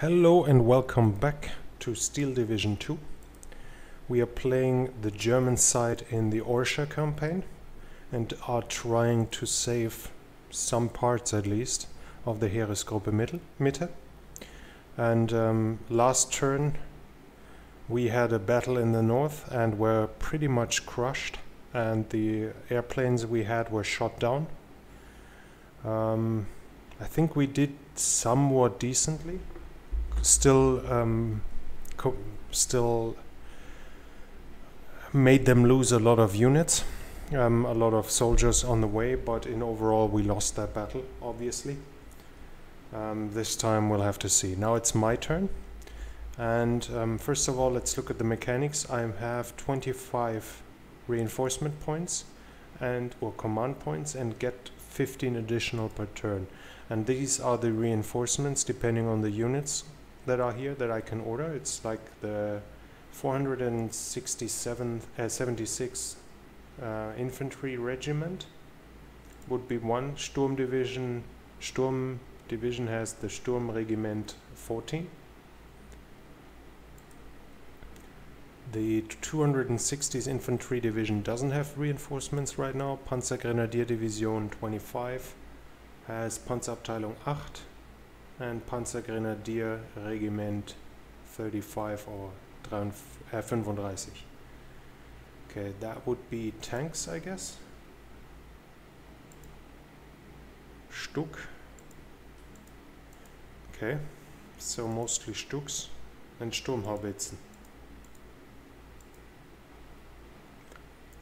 Hello and welcome back to Steel Division 2. We are playing the German side in the Orsha campaign and are trying to save some parts at least of the Heeresgruppe Mitte. And last turn we had a battle in the north and were pretty much crushed, and the airplanes we had were shot down. I think we did somewhat decently. Still made them lose a lot of units, a lot of soldiers on the way, but in overall we lost that battle, obviously. This time we'll have to see. Now it's my turn, and first of all let's look at the mechanics. I have 25 reinforcement points and or command points and get 15 additional per turn, and these are the reinforcements depending on the units that are here that I can order. It's like the 476th Infantry Regiment would be one. Sturm Division has the Sturm Regiment 14. The 260th Infantry Division doesn't have reinforcements right now. Panzergrenadier Division 25 has Panzerabteilung 8. And Panzergrenadier Regiment 35 or 35. Okay, that would be tanks, I guess. Stuck. Okay, so mostly Stucks and Sturmhaubitzen.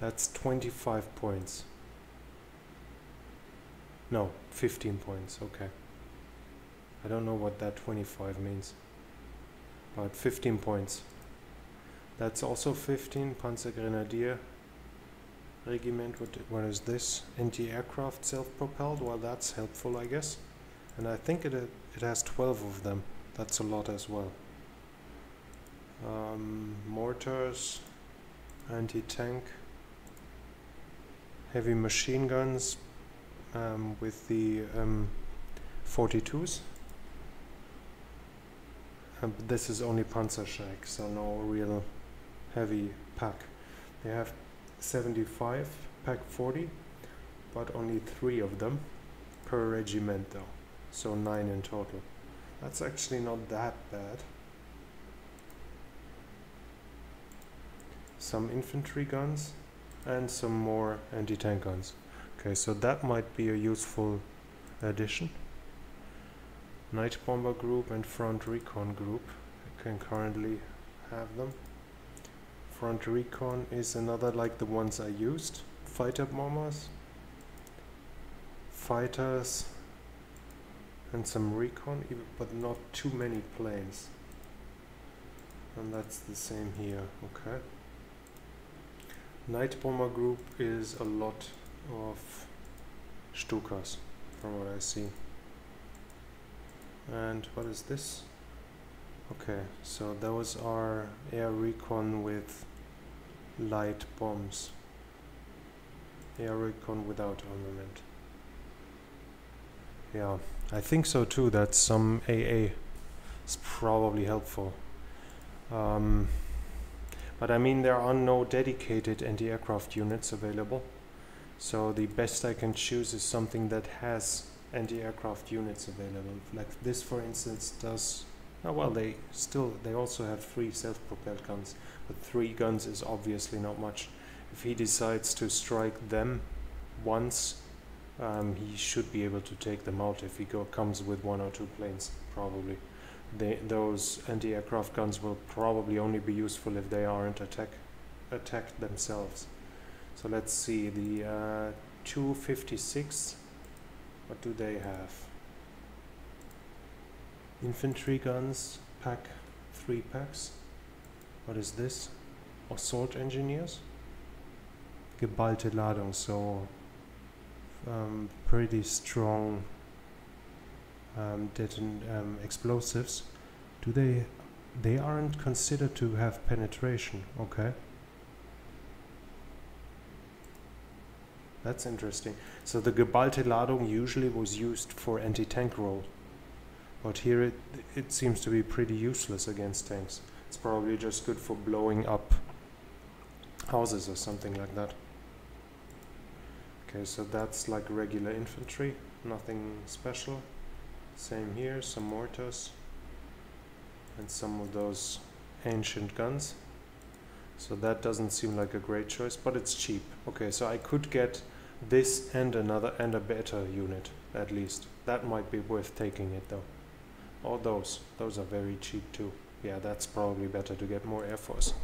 That's 25 points. No, 15 points, okay. I don't know what that 25 means, but 15 points. That's also 15. Panzergrenadier Regiment, what is this? Anti-aircraft self-propelled, well that's helpful I guess. And I think it has 12 of them, that's a lot as well. Mortars, anti-tank, heavy machine guns with the 42s. But this is only Panzerschreck, so no real heavy pack. They have 75 pack 40, but only 3 of them per regiment though, so 9 in total. That's actually not that bad. Some infantry guns and some more anti-tank guns. Okay, so that might be a useful addition. Night Bomber Group and Front Recon Group. I can currently have them. Front Recon is another like the ones I used. Fighter Bombers, Fighters, and some Recon, but not too many planes. And that's the same here, okay. Night Bomber Group is a lot of Stukas, from what I see. And what is this? Okay, so those are air recon with light bombs. Air recon without armament. Yeah, I think so too, that some AA is probably helpful. But I mean there are no dedicated anti-aircraft units available, so the best I can choose is something that has anti-aircraft units available. Like this, for instance, does. Oh well, they also have 3 self-propelled guns, but 3 guns is obviously not much. If he decides to strike them once, he should be able to take them out if he comes with 1 or 2 planes, probably. Those anti-aircraft guns will probably only be useful if they aren't attacked themselves. So let's see, the 256, what do they have? Infantry guns, pack 3 packs. What is this? Assault Engineers? Geballte Ladung, so pretty strong explosives. They aren't considered to have penetration, okay. That's interesting. So the Geballte Ladung usually was used for anti-tank role. But here it seems to be pretty useless against tanks. It's probably just good for blowing up houses or something like that. Okay, so that's like regular infantry, nothing special. Same here, some mortars and some of those ancient guns. So that doesn't seem like a great choice, but it's cheap. Okay, so I could get this and another and a better unit, at least. That might be worth taking it though. Or those are very cheap too. Yeah, that's probably better to get more Air Force,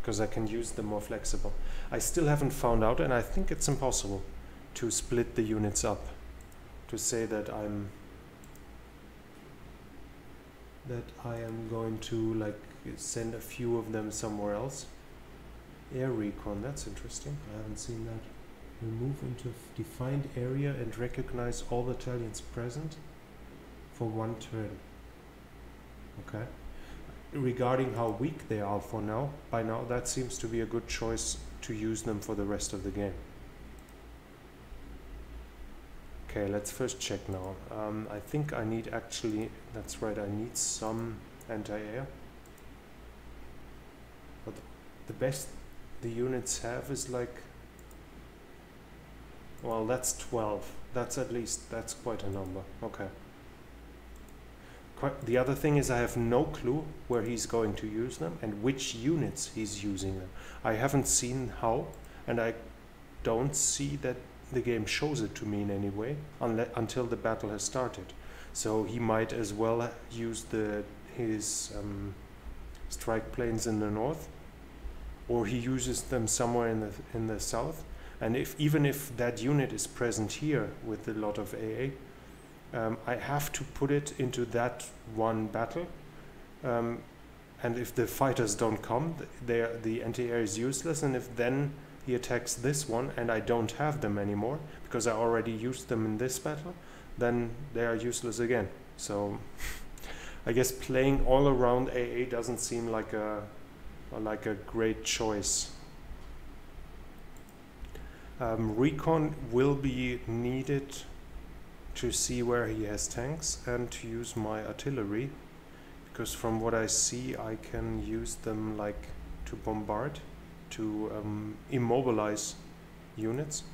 because I can use them more flexible. I still haven't found out, and I think it's impossible to split the units up. To say that I am going to like send a few of them somewhere else. Air recon, that's interesting. I haven't seen that. Remove into a defined area and recognize all battalions present for one turn. Okay. Regarding how weak they are for now, by now that seems to be a good choice to use them for the rest of the game. Okay, let's first check now. I think I need actually, that's right, I need some anti-air. But the best the units have is like, well, that's 12. That's at least, that's quite a number. Okay. The other thing is I have no clue where he's going to use them and which units he's using them. I haven't seen how, and I don't see that the game shows it to me in any way until the battle has started. So he might as well use his strike planes in the north, or he uses them somewhere in the south. And even if that unit is present here with a lot of AA, I have to put it into that one battle, and if the fighters don't come, the anti-air is useless, and if then he attacks this one and I don't have them anymore because I already used them in this battle, then they are useless again. So I guess playing all around AA doesn't seem like a great choice. Recon will be needed to see where he has tanks and to use my artillery, because from what I see I can use them like to bombard, to immobilize units.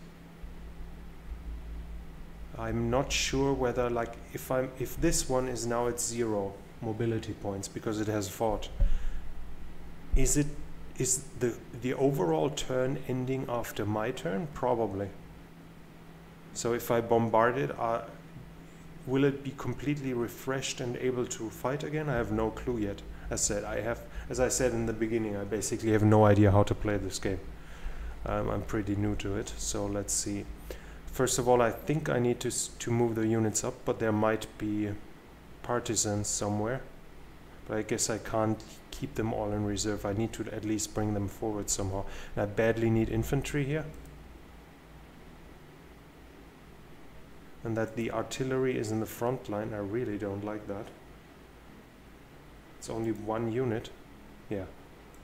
I'm not sure whether like if this one is now at 0 mobility points because it has fought, is the overall turn ending after my turn? Probably. So if I bombard it, will it be completely refreshed and able to fight again? I have no clue yet. As I said in the beginning, I basically have no idea how to play this game. I'm pretty new to it, so let's see. First of all, I think I need to move the units up, but there might be partisans somewhere. But I guess I can't keep them all in reserve. I need to at least bring them forward somehow. And I badly need infantry here. And that the artillery is in the front line, I really don't like that. It's only one unit. Yeah,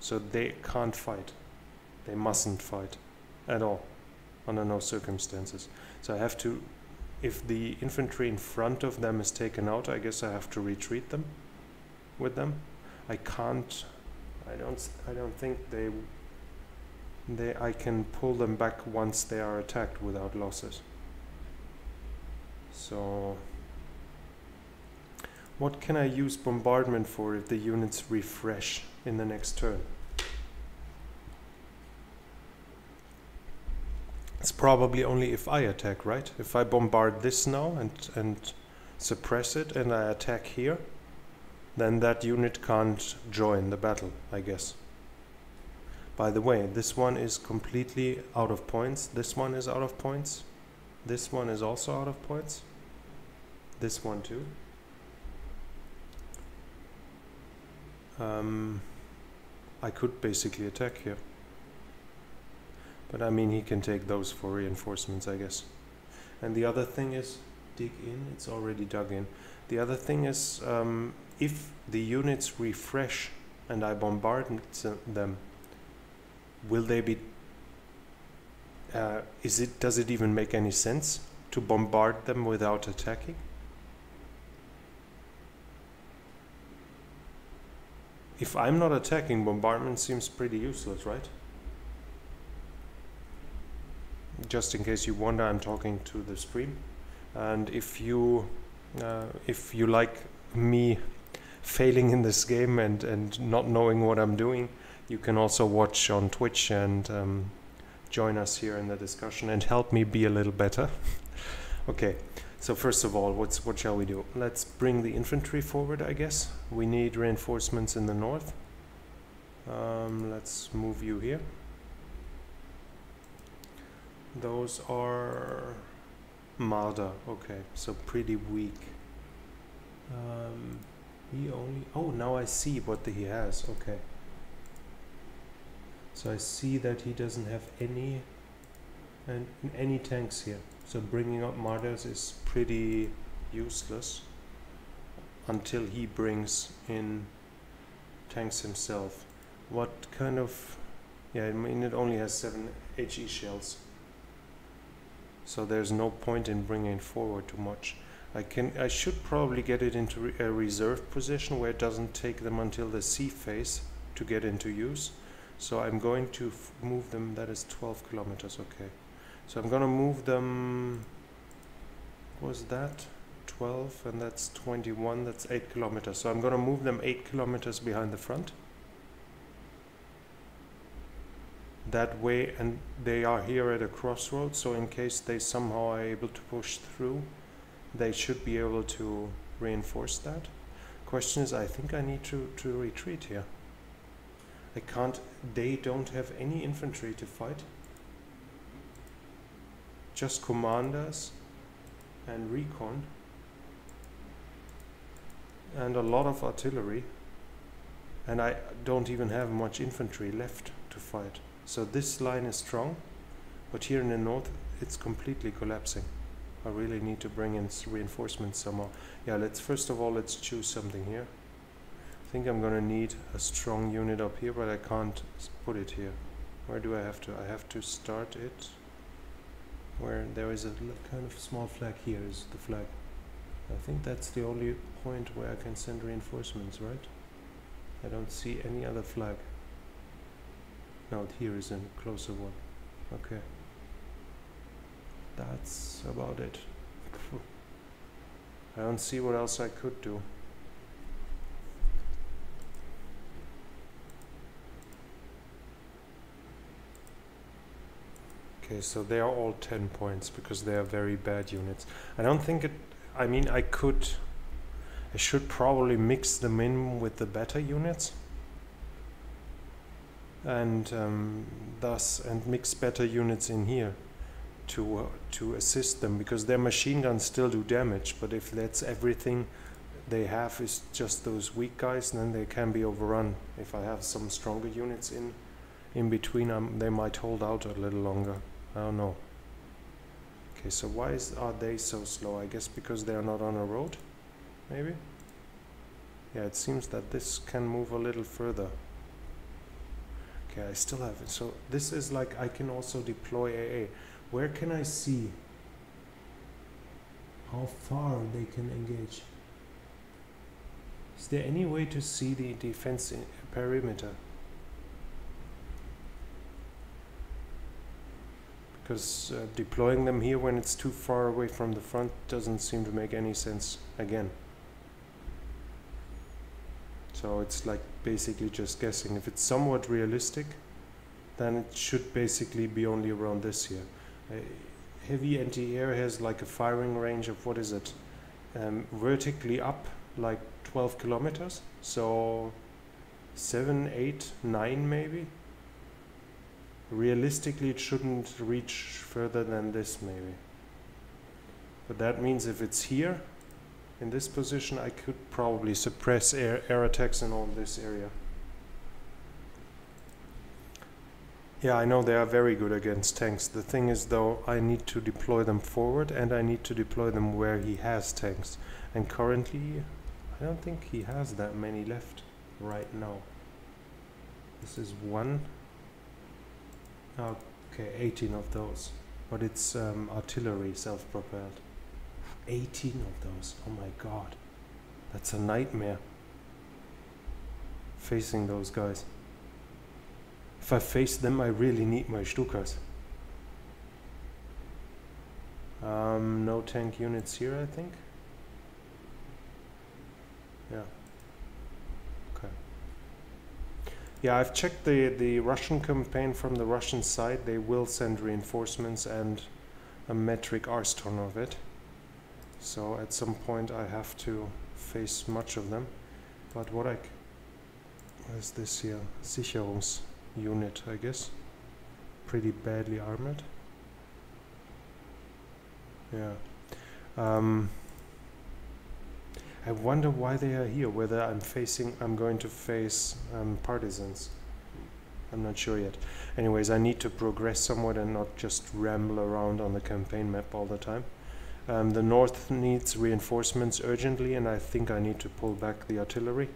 so they can't fight. They mustn't fight at all, under no circumstances. So I have to, if the infantry in front of them is taken out, I guess I have to retreat them with them. I can't, I don't think I can pull them back once they are attacked without losses. So what can I use bombardment for if the units refresh in the next turn? It's probably only if I attack, right? If I bombard this now and suppress it and I attack here, then that unit can't join the battle, I guess. By the way, this one is completely out of points. This one is out of points. This one is also out of points. This one too. I could basically attack here. But I mean, he can take those for reinforcements, I guess. And the other thing is, dig in, it's already dug in. The other thing is, if the units refresh and I bombard them, will they be... does it even make any sense to bombard them without attacking? If I'm not attacking, bombardment seems pretty useless, right? Just in case you wonder, I'm talking to the stream. And if you like me failing in this game and not knowing what I'm doing, you can also watch on Twitch and join us here in the discussion and help me be a little better. Okay, so first of all, what shall we do? Let's bring the infantry forward, I guess. We need reinforcements in the north. Let's move you here. Those are Marder. Okay, so pretty weak. He only... Oh, now I see what he has. Okay. So I see that he doesn't have any tanks here. So bringing up Marders is pretty useless until he brings in tanks himself. What kind of... Yeah, I mean, it only has 7 HE shells. So there's no point in bringing it forward too much. I should probably get it into a reserve position where it doesn't take them until the sea phase to get into use. So I'm going to move them. That is 12 kilometers. Okay. So I'm going to move them. Was that 12? And that's 21. That's 8 kilometers. So I'm going to move them 8 kilometers behind the front. That way, and they are here at a crossroads, so in case they somehow are able to push through, they should be able to reinforce that. Question is, I think I need to retreat here. I can't, they don't have any infantry to fight. Just commanders and recon. And a lot of artillery. And I don't even have much infantry left to fight. So this line is strong, but here in the north it's completely collapsing. I really need to bring in reinforcements somehow. Yeah, first of all let's choose something here. I think I'm gonna need a strong unit up here, but I can't put it here. Where do I have to? I have to start it where there is a kind of small flag. Here is the flag. I think that's the only point where I can send reinforcements, right? I don't see any other flag. Now here is a closer one. Okay, that's about it. I don't see what else I could do. Okay, so they are all 10 points because they are very bad units. I don't think it... I mean, I should probably mix them in with the better units and mix better units in here to assist them, because their machine guns still do damage, but if that's everything they have is just those weak guys, then they can be overrun. If I have some stronger units in between, they might hold out a little longer. I don't know. Okay, so are they so slow? I guess because they are not on a road, maybe? Yeah, it seems that this can move a little further. Okay, I still have it. So this is like, I can also deploy AA. Where can I see how far they can engage? Is there any way to see the defense perimeter? Because deploying them here when it's too far away from the front doesn't seem to make any sense again. So it's like basically just guessing. If it's somewhat realistic, then it should basically be only around this here. Heavy anti-air has like a firing range of, what is it, vertically up like 12 kilometers, so 7, 8, 9 maybe. Realistically it shouldn't reach further than this maybe, but that means if it's here in this position, I could probably suppress air attacks in all this area. Yeah, I know they are very good against tanks. The thing is, though, I need to deploy them forward, and I need to deploy them where he has tanks. And currently, I don't think he has that many left right now. This is one. Okay, 18 of those. But it's artillery, self-propelled. 18 of those. Oh my god. That's a nightmare. facing those guys. If I face them, I really need my Stukas. No tank units here, I think. Yeah. Okay. Yeah, I've checked the Russian campaign from the Russian side. They will send reinforcements and a metric arston of it. So at some point I have to face much of them. But what I... What is this here? Sicherungsunit, I guess. Pretty badly armored. Yeah. I wonder why they are here, whether I'm going to face partisans. I'm not sure yet. Anyways, I need to progress somewhat and not just ramble around on the campaign map all the time. The north needs reinforcements urgently, and I think I need to pull back the artillery.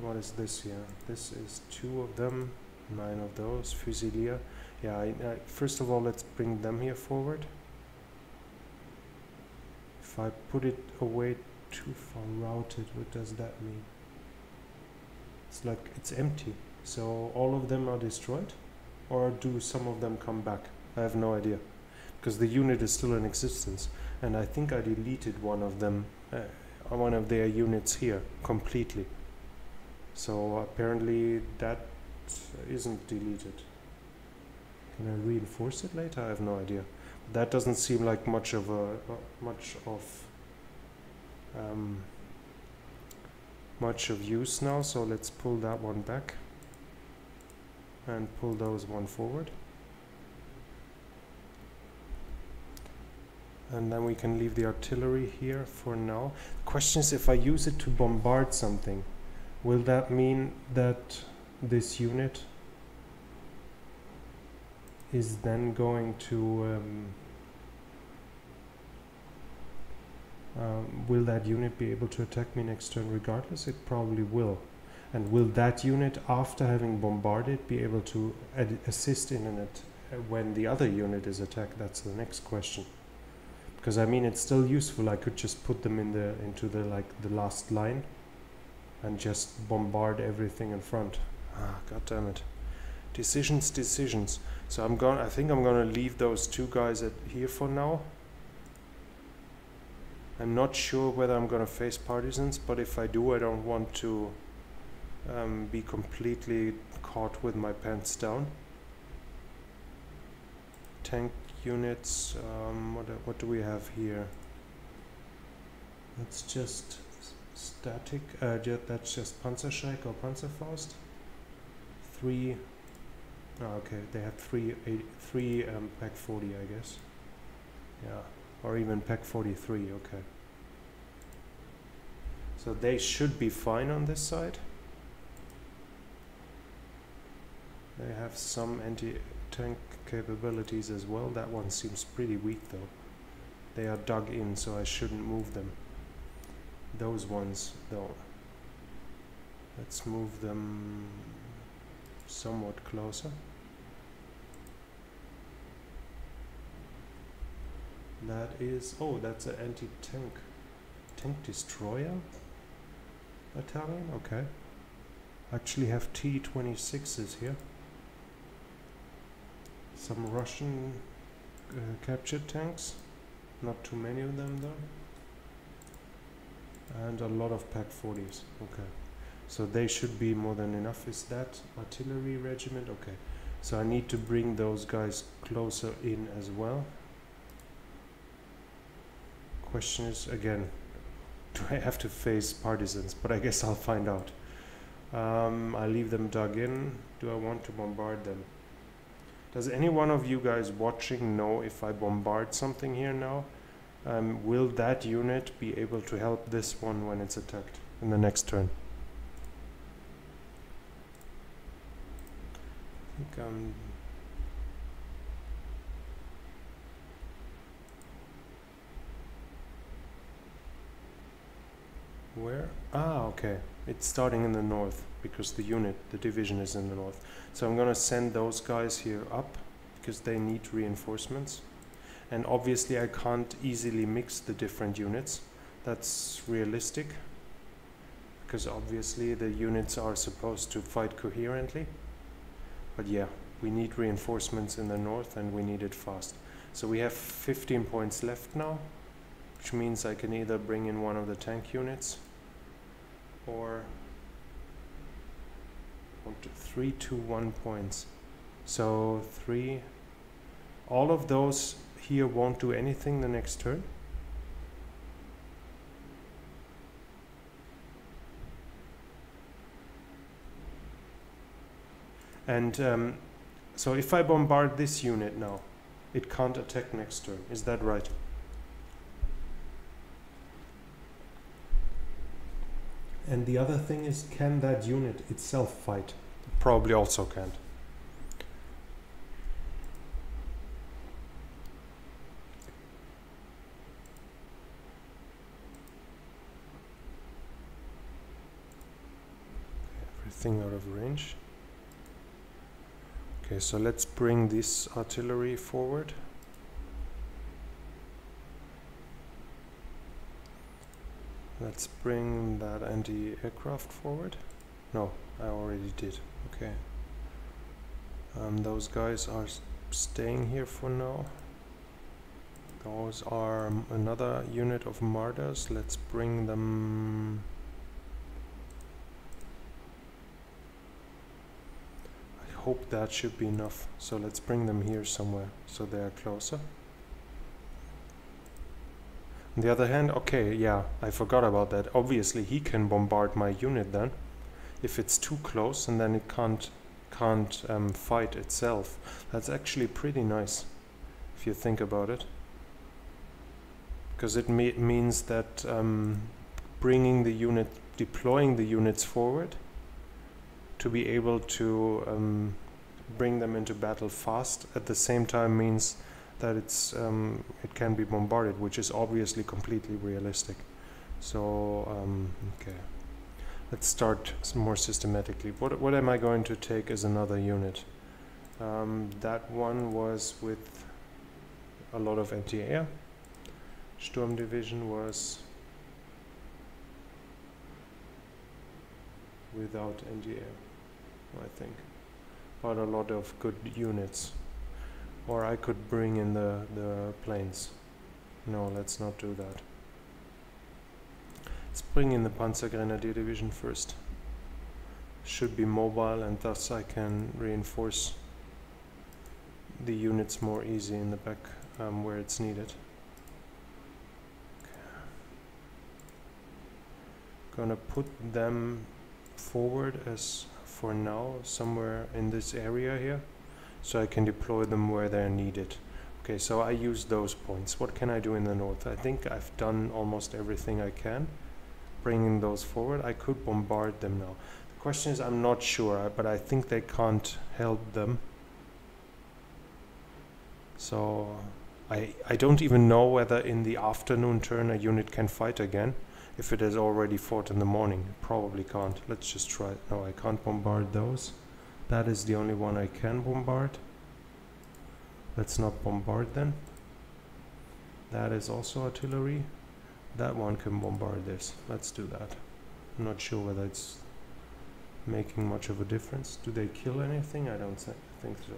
What is this here? This is 2 of them, 9 of those, Fusilier. Yeah, I first of all, let's bring them here forward. If I put it away too far routed, what does that mean? It's like it's empty. So all of them are destroyed? Or do some of them come back? I have no idea, because the unit is still in existence, and I think I deleted one of them, one of their units here completely. So apparently that isn't deleted. Can I reinforce it later? I have no idea. That doesn't seem like much of a much of use now. So let's pull that one back. And pull those one forward, and then we can leave the artillery here for now. The question is, if I use it to bombard something, will that mean that this unit is then going to will that unit be able to attack me next turn regardless? It probably will. And will that unit, after having bombarded, be able to assist in it when the other unit is attacked? That's the next question. Because I mean, it's still useful. I could just put them in the into the last line, and just bombard everything in front. Ah, god damn it! Decisions, decisions. So I think I'm gonna leave those 2 guys here for now. I'm not sure whether I'm gonna face partisans, but if I do, I don't want to. Be completely caught with my pants down. Tank units, what do we have here? That's just static, that's just Panzerschreck or Panzerfaust. 3, oh, okay, they have three Pack 40, I guess. Yeah, or even Pack 43, okay. So they should be fine on this side. They have some anti-tank capabilities as well. That one seems pretty weak though. They are dug in, so I shouldn't move them. Those ones though. Let's move them somewhat closer. That is... oh, that's an anti-tank. Tank destroyer battalion? Okay. Actually have T-26s here. Some Russian captured tanks, not too many of them though, and a lot of Pack 40s. Okay, so they should be more than enough. Is that artillery regiment? Okay, so I need to bring those guys closer in as well. Question is again, do I have to face partisans? But I guess I'll find out. I leave them dug in. Do I want to bombard them? Does any one of you guys watching know if I bombard something here now? Will that unit be able to help this one when it's attacked in the next turn? I think I'm... where? Ah, okay. It's starting in the north because the unit, the division is in the north. So I'm gonna send those guys here up because they need reinforcements. And obviously I can't easily mix the different units. That's realistic, because obviously the units are supposed to fight coherently. But yeah, we need reinforcements in the north and we need it fast. So we have 15 points left now, which means I can either bring in one of the tank units or 3 to 1 points. So 3. All of those here won't do anything the next turn. And so if I bombard this unit now, it can't attack next turn. Is that right? And the other thing is, can that unit itself fight? Probably also can't. Everything out of range. Okay, so let's bring this artillery forward. Let's bring that anti-aircraft forward. No, I already did. Okay. Those guys are staying here for now. Those are another unit of martyrs. Let's bring them... I hope that should be enough. So let's bring them here somewhere so they are closer. On the other hand, okay, yeah, I forgot about that. Obviously, he can bombard my unit then, if it's too close, and then it can't fight itself. That's actually pretty nice, if you think about it, because it means that bringing the unit, deploying the units forward, to be able to bring them into battle fast, at the same time means that it's it can be bombarded, which is obviously completely realistic. So okay, let's start more systematically. What am I going to take as another unit? That one was with a lot of anti-air. Sturm Division was without anti-air, I think, but a lot of good units. Or I could bring in the planes. No, let's not do that. Let's bring in the Panzergrenadier Division first. Should be mobile, and thus I can reinforce the units more easy in the back where it's needed. Okay. Gonna put them forward as for now somewhere in this area here, so I can deploy them where they're needed. Okay, so I use those points. What can I do in the north? I think I've done almost everything I can, bringing those forward. I could bombard them now. The question is, I'm not sure, but I think they can't help them. So I don't even know whether in the afternoon turn a unit can fight again, if it has already fought in the morning. Probably can't. Let's just try it. No, I can't bombard those. That is the only one I can bombard. Let's not bombard then. That is also artillery. That one can bombard this. Let's do that. I'm not sure whether it's making much of a difference. Do they kill anything? I don't think so.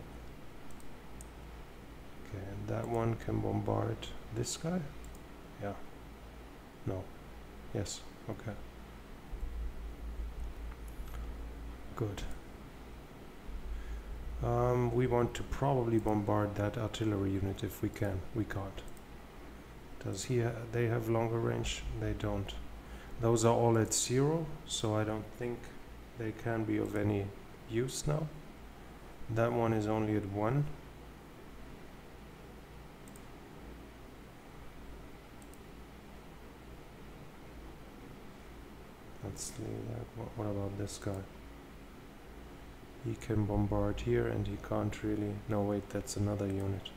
Okay, and that one can bombard this guy? Yeah. No. Yes. Okay. Good. We want to probably bombard that artillery unit if we can. We can't. Does he they have longer range? They don't. Those are all at 0, so I don't think they can be of any use now. That one is only at 1. Let's leave that. What about this guy? He can bombard here and he can't really... No, wait, that's another unit.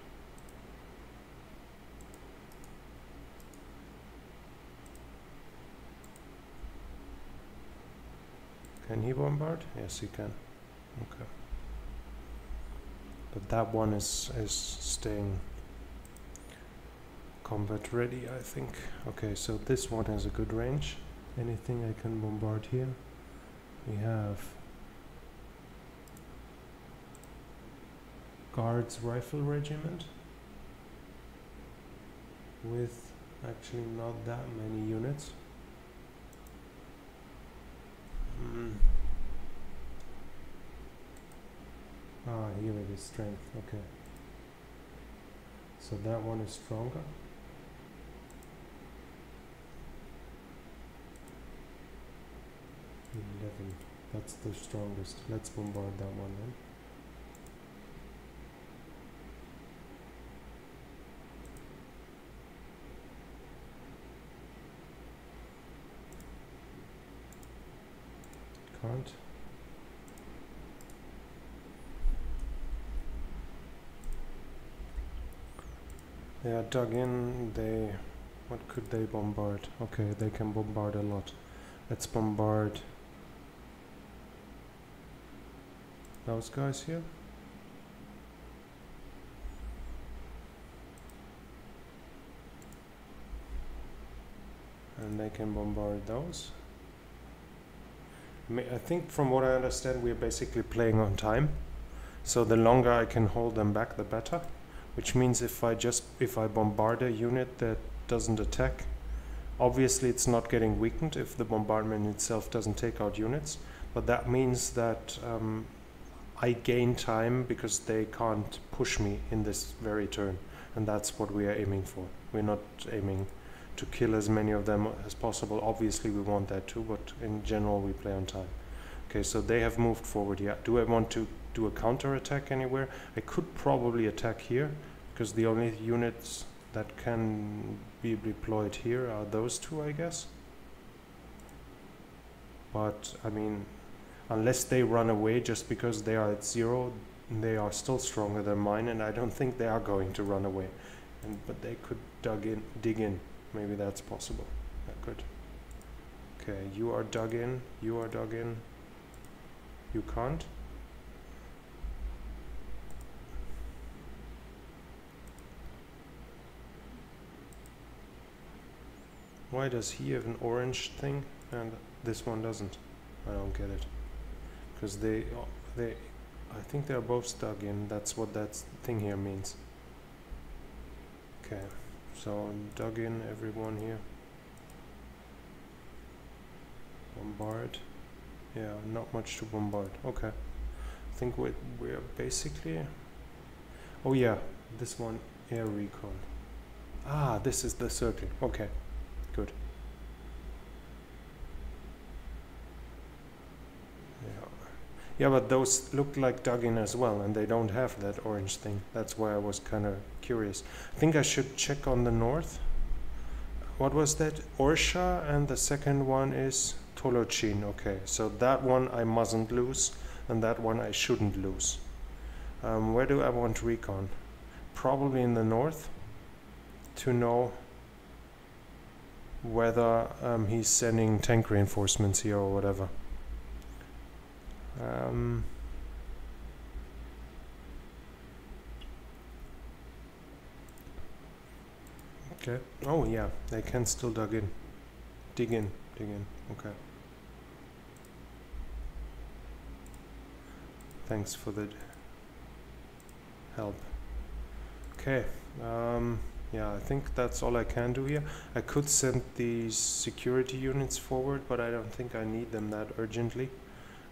Can he bombard? Yes, he can. Okay. But that one is staying. Combat ready, I think. Okay, so this one has a good range. Anything I can bombard here? We have Guards Rifle Regiment with actually not that many units. Ah, here it is, strength, okay. So that one is stronger. That's the strongest. Let's bombard that one then. Can't. They are dug in. They, what could they bombard? Okay, they can bombard a lot. Let's bombard those guys here. And they can bombard those. I think from what I understand, we're basically playing on time. So the longer I can hold them back, the better. Which means if I bombard a unit that doesn't attack, obviously it's not getting weakened if the bombardment itself doesn't take out units. But that means that I gain time because they can't push me in this very turn, and that's what we are aiming for. We're not aiming to kill as many of them as possible. Obviously we want that too, but in general we play on time. Okay, so they have moved forward. Yeah, do I want to do a counter attack anywhere? I could probably attack here, because the only units that can be deployed here are those two, I guess. But I mean, unless they run away just because they are at zero, they are still stronger than mine, and I don't think they are going to run away. And but they could dig in. Maybe that's possible. That could. Okay, you are dug in. You are dug in. You can't. Why does he have an orange thing and this one doesn't? I don't get it. Because I think they're both dug in. That's what that thing here means. Okay, so dug in everyone here. Bombard. Yeah, not much to bombard. Okay, I think we're basically. Oh yeah, this one air recon. Ah, this is the circle. Okay, good. Yeah, but those look like dug in as well, and they don't have that orange thing. That's why I was kind of curious. I think I should check on the north. What was that? Orsha, and the second one is Tolochin. Okay, so that one I mustn't lose, and that one I shouldn't lose. Where do I want recon? Probably in the north, to know whether he's sending tank reinforcements here or whatever. Okay. Oh yeah, they can still dig in. Okay. Thanks for the help. Okay. Yeah, I think that's all I can do here. I could send these security units forward, but I don't think I need them that urgently.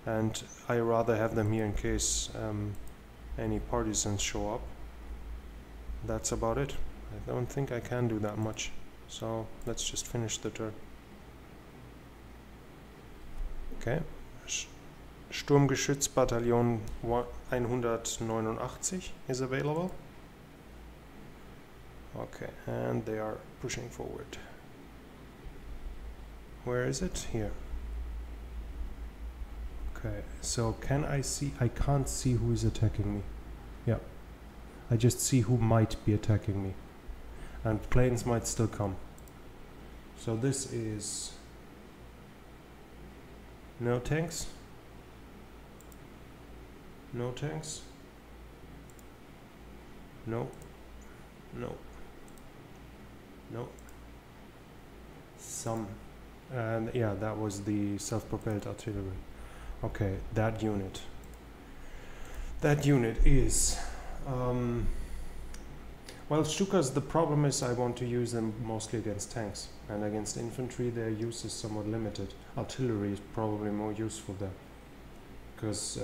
And I rather have them here in case any partisans show up. That's about it. I don't think I can do that much. So let's just finish the turn. Okay. Sturmgeschütz Battalion 189 is available. Okay, and they are pushing forward. Where is it? Here. Okay, so can I see? I can't see who is attacking me. Yeah, I just see who might be attacking me, and planes might still come. So this is no tanks, no tanks, no, no, No. Some. And yeah, that was the self-propelled artillery. Okay, that unit. That unit is... well, Stukas, the problem is I want to use them mostly against tanks. And against infantry, their use is somewhat limited. Artillery is probably more useful there. Because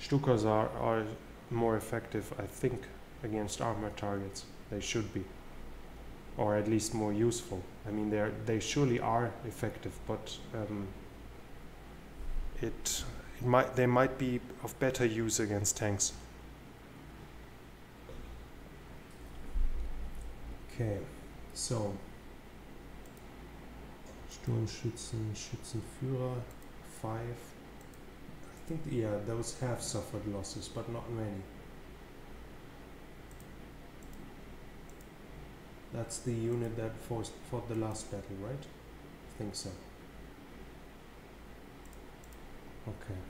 Stukas are more effective, I think, against armored targets. They should be. Or at least more useful. I mean, they surely are effective, but they might be of better use against tanks. Okay, so Sturmschützen, Schützenführer 5. I think yeah, those have suffered losses, but not many. That's the unit that fought the last battle, right? I think so. Okay.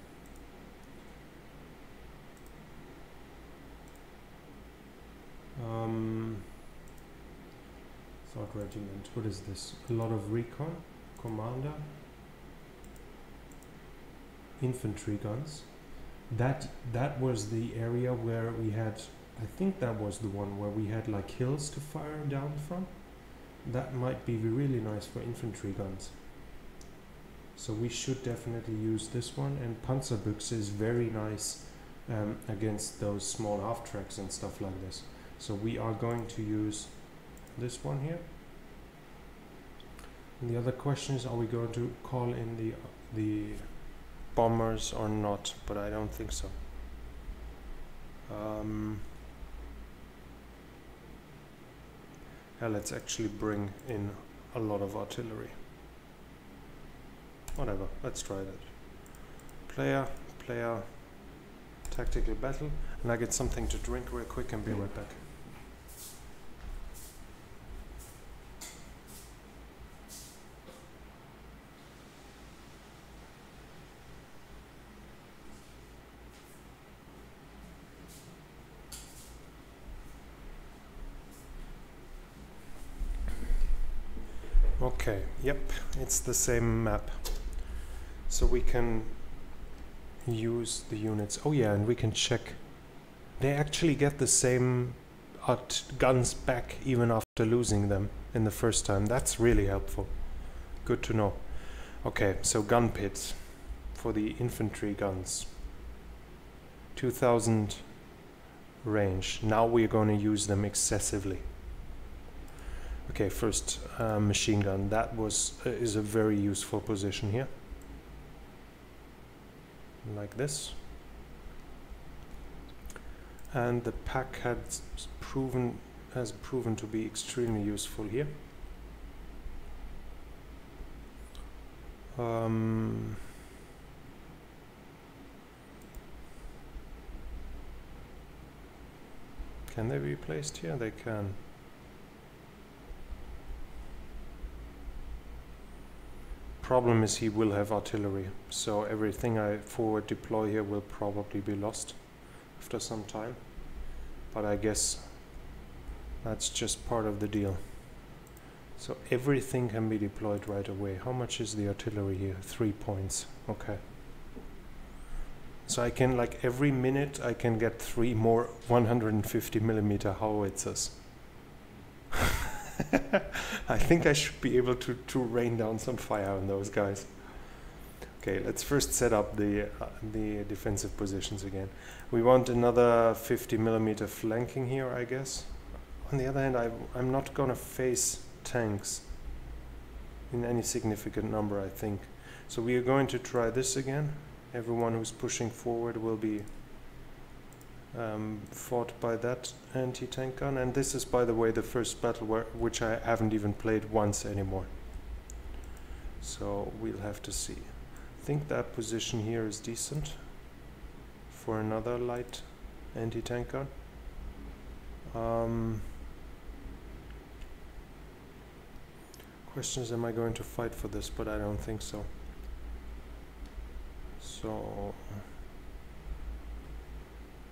Thought regiment. What is this? A lot of recon, commander, infantry guns. That was the area where we had. I think that was the one where we had like hills to fire down from. That might be really nice for infantry guns. So we should definitely use this one, and Panzerbüchse is very nice against those small half-tracks and stuff like this. So we are going to use this one here. And the other question is, are we going to call in the bombers or not? But I don't think so. Yeah, let's actually bring in a lot of artillery. Whatever, let's try that. Player, tactical battle, and I get something to drink real quick and be right back. Okay, yep, it's the same map. So we can use the units. Oh yeah, and we can check. They actually get the same guns back even after losing them in the first time. That's really helpful. Good to know. Okay, so gun pits for the infantry guns. 2000 range. Now we're going to use them excessively. Okay, first machine gun. That is a very useful position here, like this. And the pack has proven to be extremely useful here. Can they be placed here? They can. Problem is he will have artillery, so everything I forward deploy here will probably be lost after some time, but I guess that's just part of the deal. So everything can be deployed right away. How much is the artillery here? 3 points. Okay, so I can, like, every minute I can get 3 more 150mm howitzers. I think I should be able to rain down some fire on those guys. Okay, let's first set up the defensive positions again. We want another 50mm flanking here, I guess. On the other hand, I'm not gonna face tanks in any significant number, I think. So we are going to try this again. Everyone who's pushing forward will be fought by that anti-tank gun, and this is, by the way, the first battle which I haven't even played once anymore, so we'll have to see. I think that position here is decent for another light anti-tank gun. Question is, am I going to fight for this? But I don't think so. So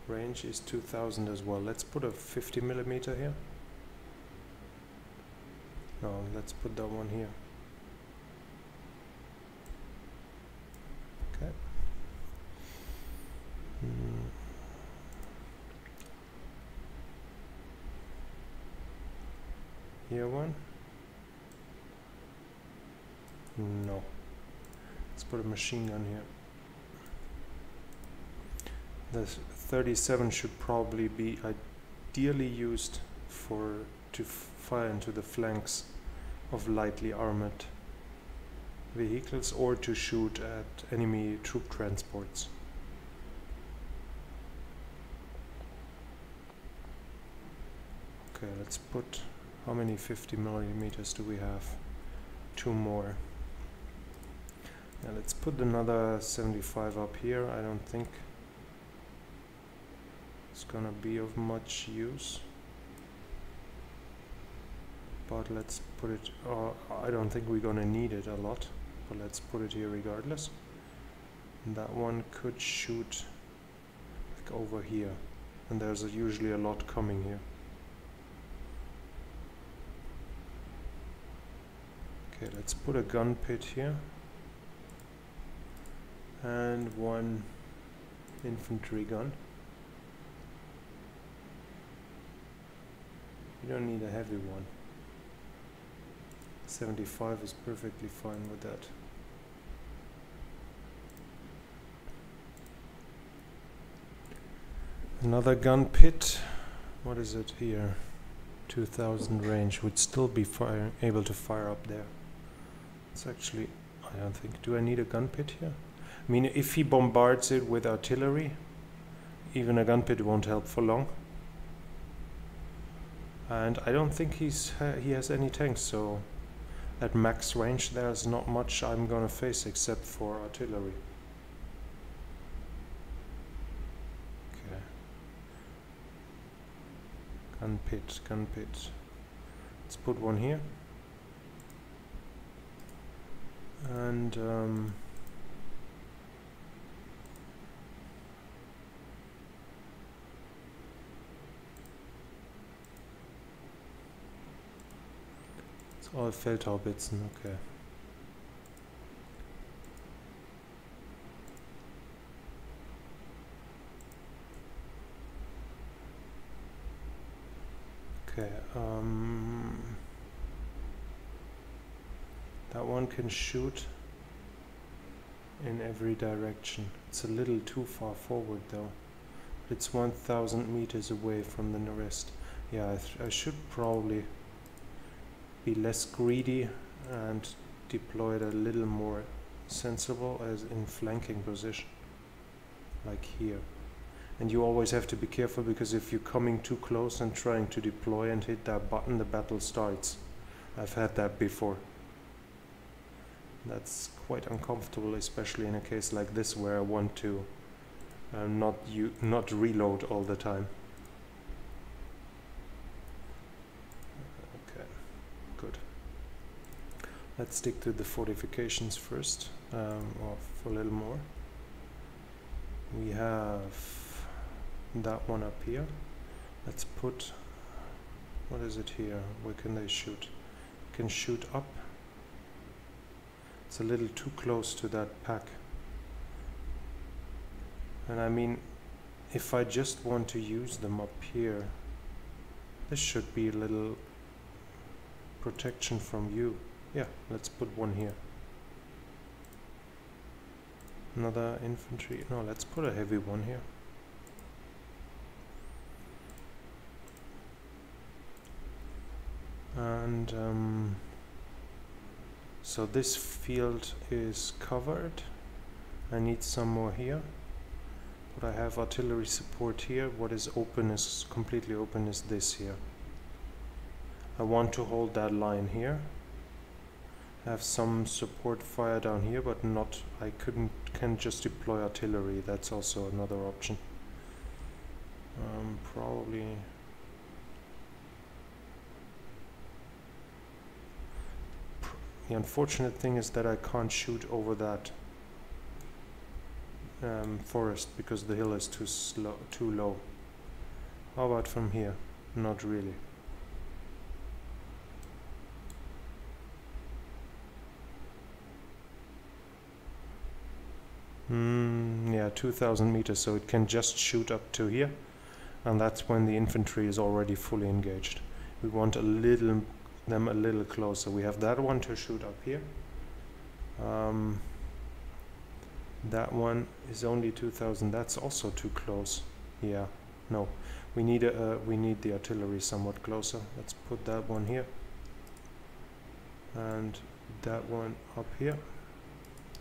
range is 2000 as well. Let's put a 50mm here. No, let's put that one here. Okay. Here one? No. Let's put a machine gun here. The 37 should probably be ideally used to fire into the flanks of lightly armored vehicles or to shoot at enemy troop transports. Okay, let's put, how many 50 millimeters do we have? 2 more. Now let's put another 75 up here. I don't think it's gonna be of much use, but let's put it, I don't think we're gonna need it a lot, but let's put it here regardless. And that one could shoot like over here, and there's usually a lot coming here. Okay, let's put a gun pit here and one infantry gun. You don't need a heavy one. 75 is perfectly fine with that. Another gun pit. What is it here? 2000 range would still be able to fire up there. It's actually, I don't think, do I need a gun pit here? I mean, if he bombards it with artillery, even a gun pit won't help for long. And I don't think he has any tanks, so at max range there's not much I'm gonna face except for artillery. Okay. Gun pit, gun pit. Let's put one here. And it's all Feldhaubitzen, okay. Okay, that one can shoot in every direction. It's a little too far forward though. It's 1,000 meters away from the rest. Yeah, I should probably be less greedy and deploy it a little more sensible as in flanking position, like here. And you always have to be careful, because if you're coming too close and trying to deploy and hit that button, the battle starts. I've had that before. That's quite uncomfortable, especially in a case like this where I want to not reload all the time. Okay, good. Let's stick to the fortifications first, or for a little more. We have that one up here. Let's put, what is it here? Where can they shoot? Can shoot up. It's a little too close to that pack, and I mean, if I just want to use them up here, this should be a little protection from you. Yeah, let's put one here. Another infantry, no, let's put a heavy one here. And so this field is covered. I need some more here, but I have artillery support here. What is open is completely open is this here. I want to hold that line here. I have some support fire down here, but not, I can just deploy artillery. That's also another option. Probably the unfortunate thing is that I can't shoot over that forest because the hill is too low. How about from here? Not really. Yeah, 2,000 meters, so it can just shoot up to here. And that's when the infantry is already fully engaged. We want them a little closer. We have that one to shoot up here. That one is only 2,000. That's also too close. Yeah, no. We need the artillery somewhat closer. Let's put that one here. And that one up here.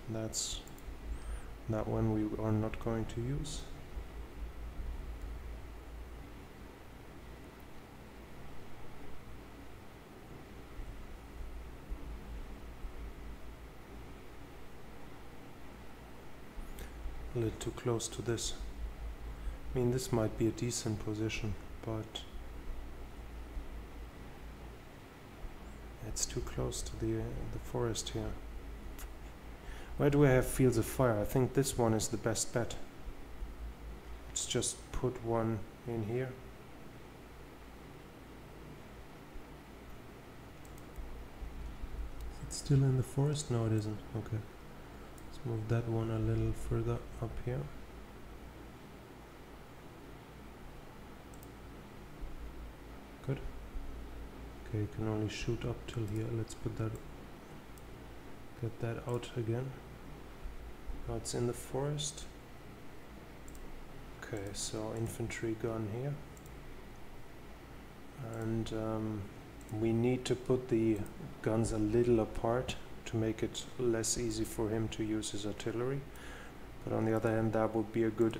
That's that one we are not going to use. A little too close to this. I mean, this might be a decent position, but it's too close to the forest here. Where do I have fields of fire? I think this one is the best bet. Let's just put one in here. Is it still in the forest? No, it isn't. Okay. Let's move that one a little further up here. Good. Okay, you can only shoot up till here. Let's put that, get that out again. Now it's in the forest. Okay, so infantry gun here. And we need to put the guns a little apart to make it less easy for him to use his artillery. But on the other hand, that would be a good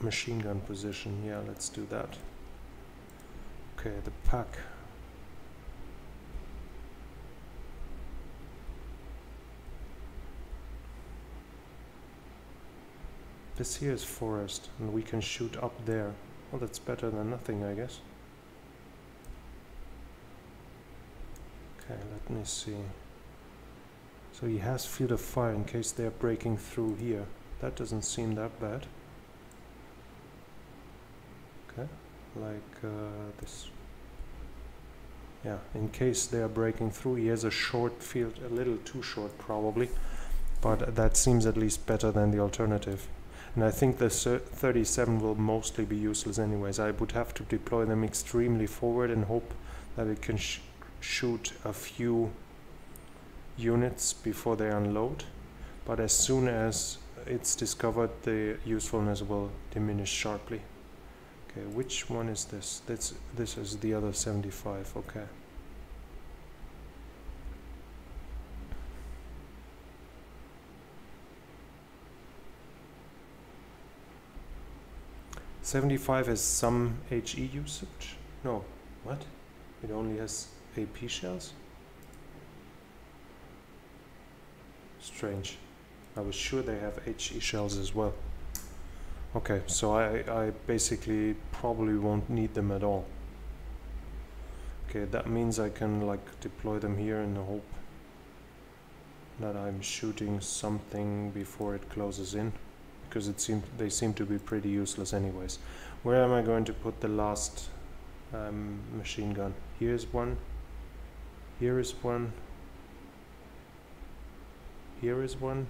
machine gun position. Yeah, let's do that. Okay, the pack. This here is forest, and we can shoot up there. Well, that's better than nothing, I guess. Okay, let me see. So he has field of fire in case they're breaking through here. That doesn't seem that bad. Okay. Like this. Yeah, in case they are breaking through, he has a short field, a little too short probably, but that seems at least better than the alternative. And I think the 37 will mostly be useless anyways. I would have to deploy them extremely forward and hope that it can shoot a few units before they unload, but as soon as it's discovered, the usefulness will diminish sharply. Okay, which one is this? This is the other 75, okay. .75 has some HE usage? No, what? It only has AP shells? Strange. I was sure they have HE shells as well. Okay, so I basically probably won't need them at all. Okay, that means I can like deploy them here in the hope that I'm shooting something before it closes in, because they seem to be pretty useless anyways. Where am I going to put the last machine gun? Here's one. Here is one. Here is one.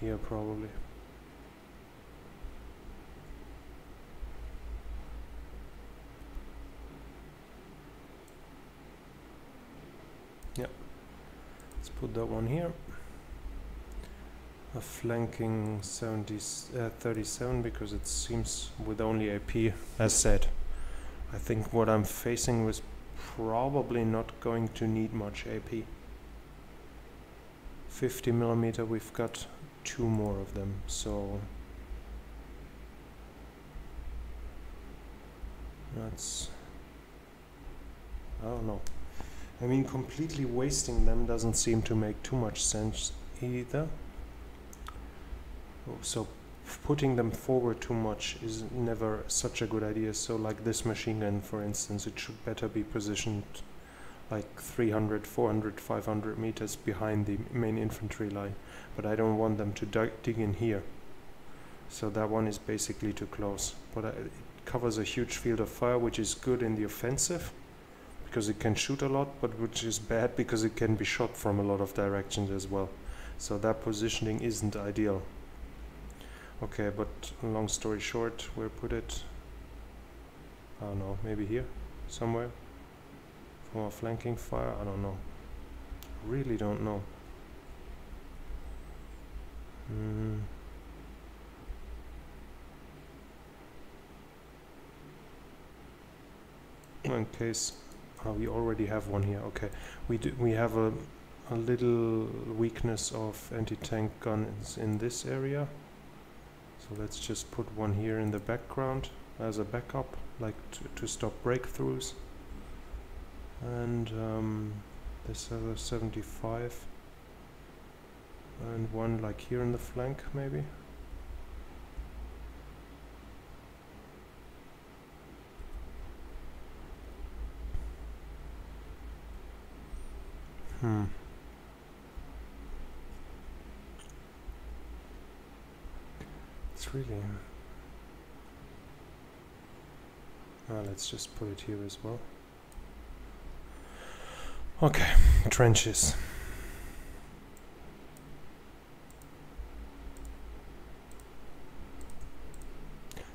Here probably. Yeah. Let's put that one here. A flanking 37 because it seems with only AP, as said. I think what I'm facing was probably not going to need much AP. 50mm we've got 2 more of them, so that's, I don't know. I mean, completely wasting them doesn't seem to make too much sense either. So putting them forward too much is never such a good idea. So like this machine gun, for instance, it should better be positioned like 300, 400, 500 meters behind the main infantry line, but I don't want them to dig in here. So that one is basically too close, but it covers a huge field of fire, which is good in the offensive, because it can shoot a lot, but which is bad because it can be shot from a lot of directions as well. So that positioning isn't ideal. Okay, but long story short, where put it? I don't know, maybe here, somewhere? From a flanking fire? I don't know. Really don't know. In case we already have one here. Okay, we have a little weakness of anti-tank guns in this area, so let's just put one here in the background as a backup, like to stop breakthroughs. And this has a 75 and one like here in the flank maybe. It's really... let's just put it here as well. Okay, trenches.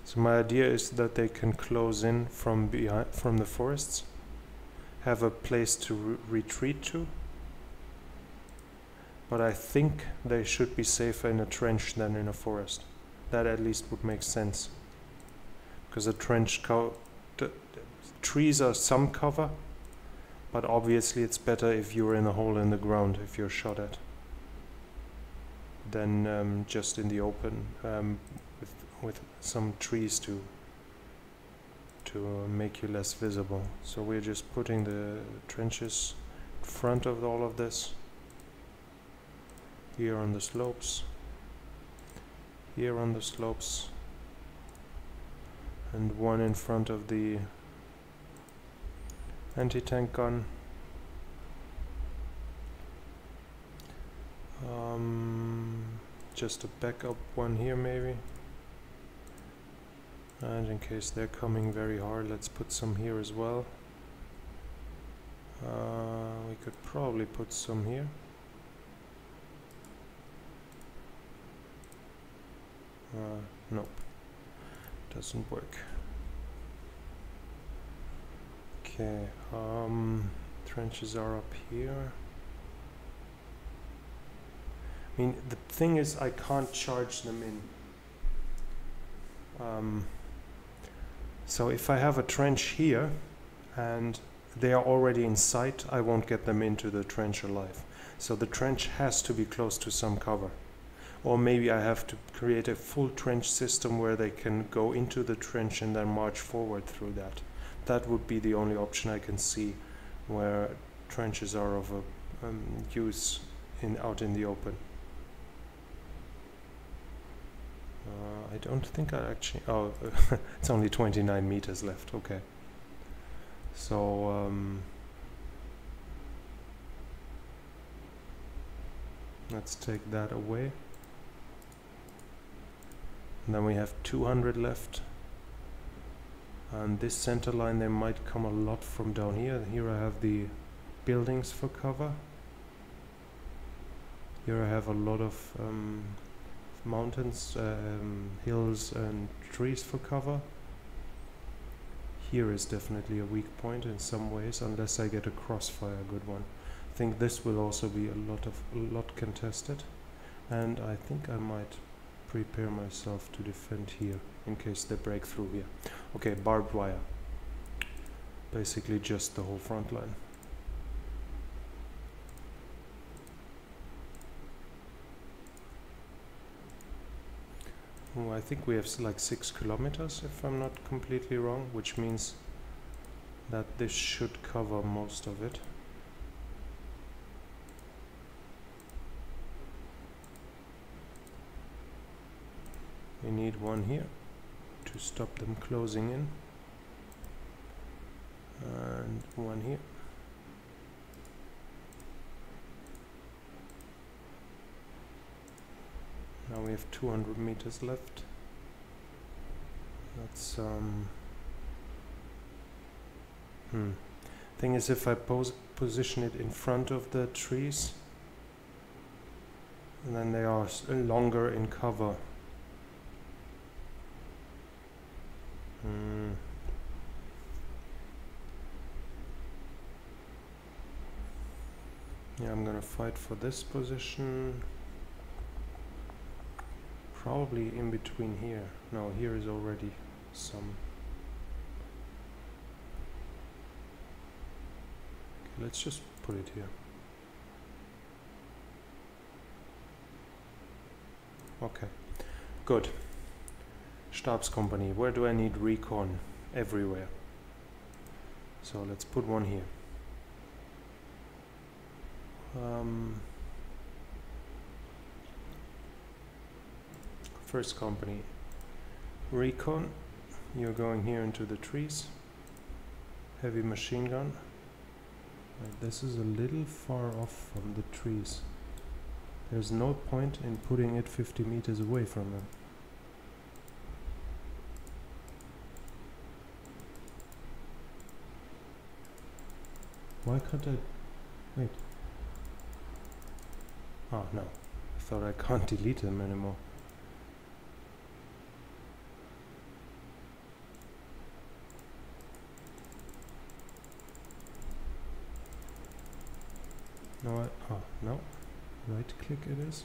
So my idea is that they can close in from behind, from the forests, have a place to retreat to. But I think they should be safer in a trench than in a forest. That at least would make sense. Because a trench trees are some cover, but obviously it's better if you're in a hole in the ground, if you're shot at, than just in the open with some trees to make you less visible. So we're just putting the trenches in front of all of this. Here on the slopes, here on the slopes, and one in front of the anti-tank gun. Just a backup one here maybe, and in case they're coming very hard, let's put some here as well. We could probably put some here. Nope, doesn't work. Okay, trenches are up here. I mean, the thing is, I can't charge them in. So if I have a trench here and they are already in sight, I won't get them into the trench alive. So the trench has to be close to some cover. Or maybe I have to create a full trench system where they can go into the trench and then march forward through that. That would be the only option I can see where trenches are of a, use in out in the open. I don't think I actually... Oh, it's only 29 meters left, okay. So... let's take that away. And then we have 200 left, and this center line, they might come a lot from down here. Here I have the buildings for cover. Here I have a lot of mountains, hills and trees for cover. Here is definitely a weak point in some ways, unless I get a crossfire, a good one. I think this will also be a lot contested, and I think I might prepare myself to defend here in case they break through here. Okay, barbed wire. Basically just the whole front line. Oh, I think we have like 6 kilometers if I'm not completely wrong, which means that this should cover most of it. We need one here to stop them closing in, and one here. Now we have 200 meters left. That's Thing is, if I position it in front of the trees, and then they are longer in cover. Yeah, I'm gonna fight for this position. Probably in between here. No, here is already some. Okay, let's just put it here. Okay, good. Stabskompanie, where do I need recon? Everywhere. So let's put one here. First company, recon, you're going here into the trees. Heavy machine gun. This is a little far off from the trees. There's no point in putting it 50 meters away from them. Why can't I... wait. Oh no, I thought I can't delete them anymore. No, oh no, right click it is.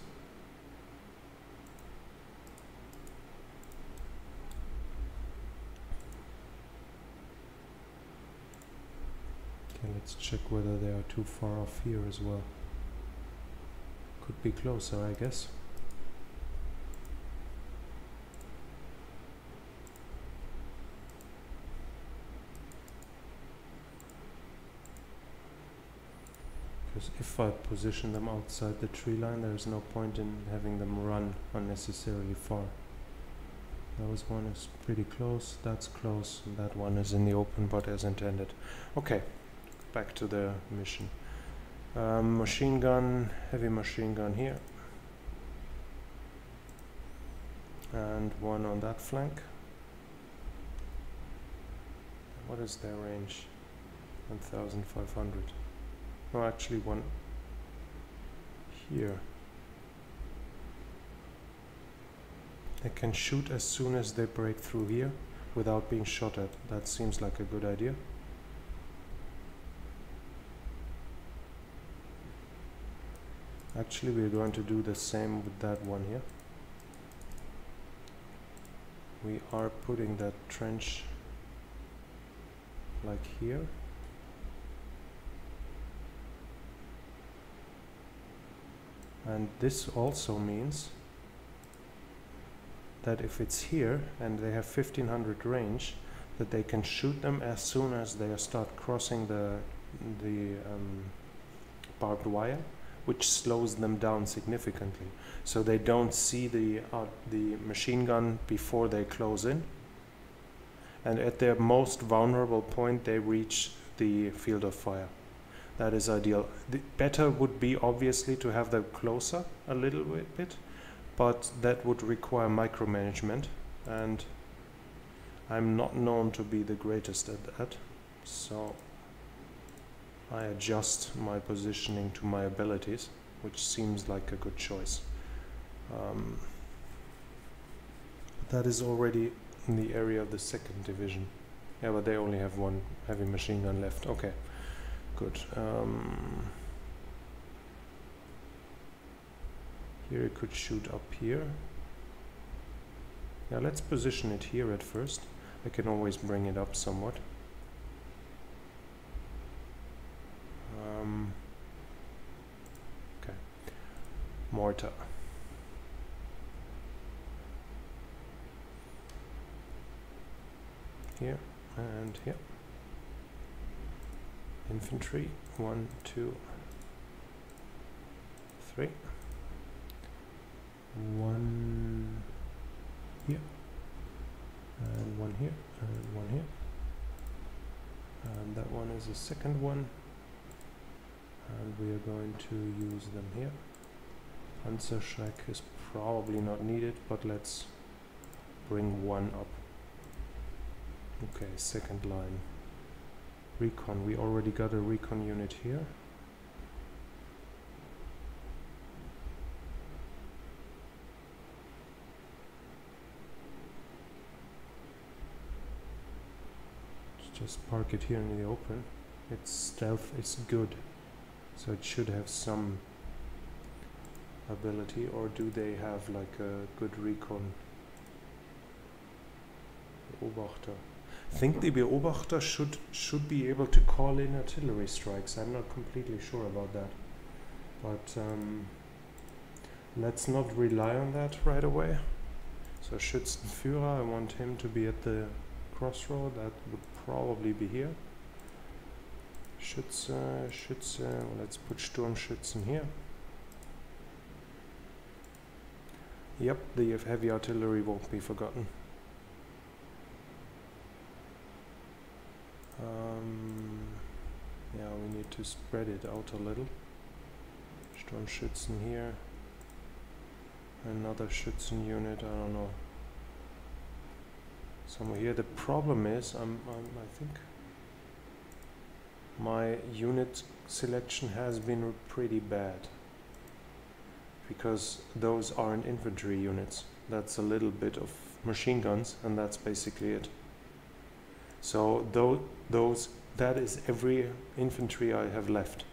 Okay, let's check whether they are too far off here as well. Could be closer, I guess. Because if I position them outside the tree line, there is no point in having them run unnecessarily far. That one is pretty close, that's close, and that one is in the open, but as intended. Okay, back to the mission. Machine gun, heavy machine gun here, and one on that flank. What is their range? 1,500. No, actually one here. They can shoot as soon as they break through here without being shot at. That seems like a good idea. Actually, we're going to do the same with that one here. We are putting that trench like here. And this also means that if it's here and they have 1500 range, that they can shoot them as soon as they start crossing the barbed wire, which slows them down significantly. So they don't see the machine gun before they close in. And at their most vulnerable point, they reach the field of fire. That is ideal. The better would be, obviously, to have them closer a little bit, but that would require micromanagement, and I'm not known to be the greatest at that. So I adjust my positioning to my abilities, which seems like a good choice. That is already in the area of the 2nd Division. Yeah, but they only have one heavy machine gun left. Okay, good. Here it could shoot up here. Yeah, let's position it here at first. I can always bring it up somewhat. Okay, mortar. Here and here. Infantry, 1, 2, 3. One here, and one here, and one here. And that one is the second one. And we are going to use them here. Panzerschreck is probably not needed, but let's bring one up. Okay, second line. Recon, we already got a recon unit here. Let's just park it here in the open. Its stealth is good, so it should have some ability. Or do they have like a good recon? Beobachter. I think the Beobachter should be able to call in artillery strikes. I'm not completely sure about that, but let's not rely on that right away. So Schützenführer, I want him to be at the crossroad. That would probably be here. Schütze, well, let's put Sturmschützen here. Yep, the heavy artillery won't be forgotten. Yeah, we need to spread it out a little. Sturmschützen here. Another Schützen unit, I don't know. Somewhere here. The problem is, I think my unit selection has been pretty bad, because those aren't infantry units. That's a little bit of machine guns, and that's basically it. So that is every infantry I have left.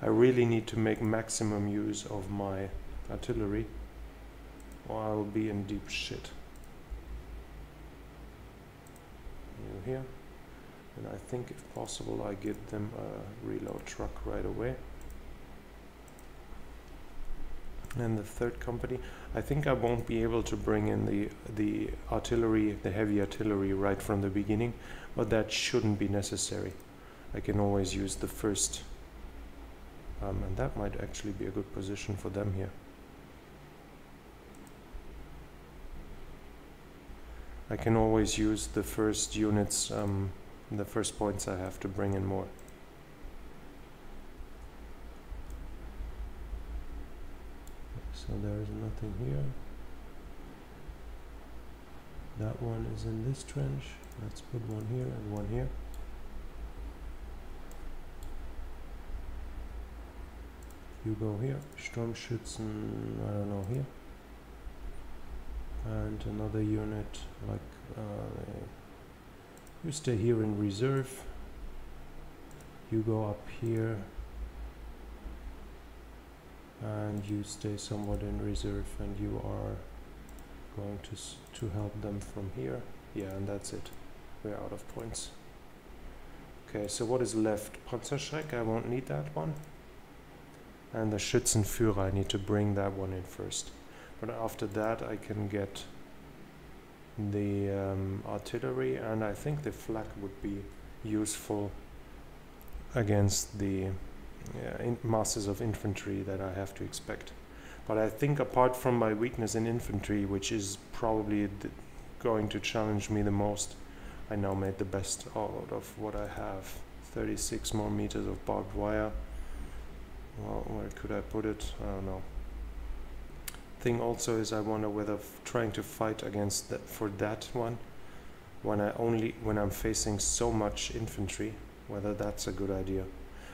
I really need to make maximum use of my artillery, or I'll be in deep shit. Here, and I think if possible I get them a reload truck right away. And the third company, I think I won't be able to bring in the artillery, the heavy artillery, right from the beginning, but that shouldn't be necessary. I can always use the first, and that might actually be a good position for them here. I can always use the first units, the first points I have to bring in more. So there is nothing here. That one is in this trench. Let's put one here and one here. You go here. Sturmschützen, I don't know, here. And another unit, like, you stay here in reserve. You go up here. And you stay somewhat in reserve, and you are going to help them from here. Yeah, and that's it. We're out of points. Okay, so what is left? Panzerschreck, I won't need that one. And the Schützenführer, I need to bring that one in first. But after that I can get the artillery, and I think the flak would be useful against the masses of infantry that I have to expect. But I think apart from my weakness in infantry, which is probably going to challenge me the most, I now made the best out of what I have. 36 more meters of barbed wire. Well, where could I put it? I don't know. Thing also is, I wonder whether trying to fight against that for that one when I'm facing so much infantry, whether that's a good idea.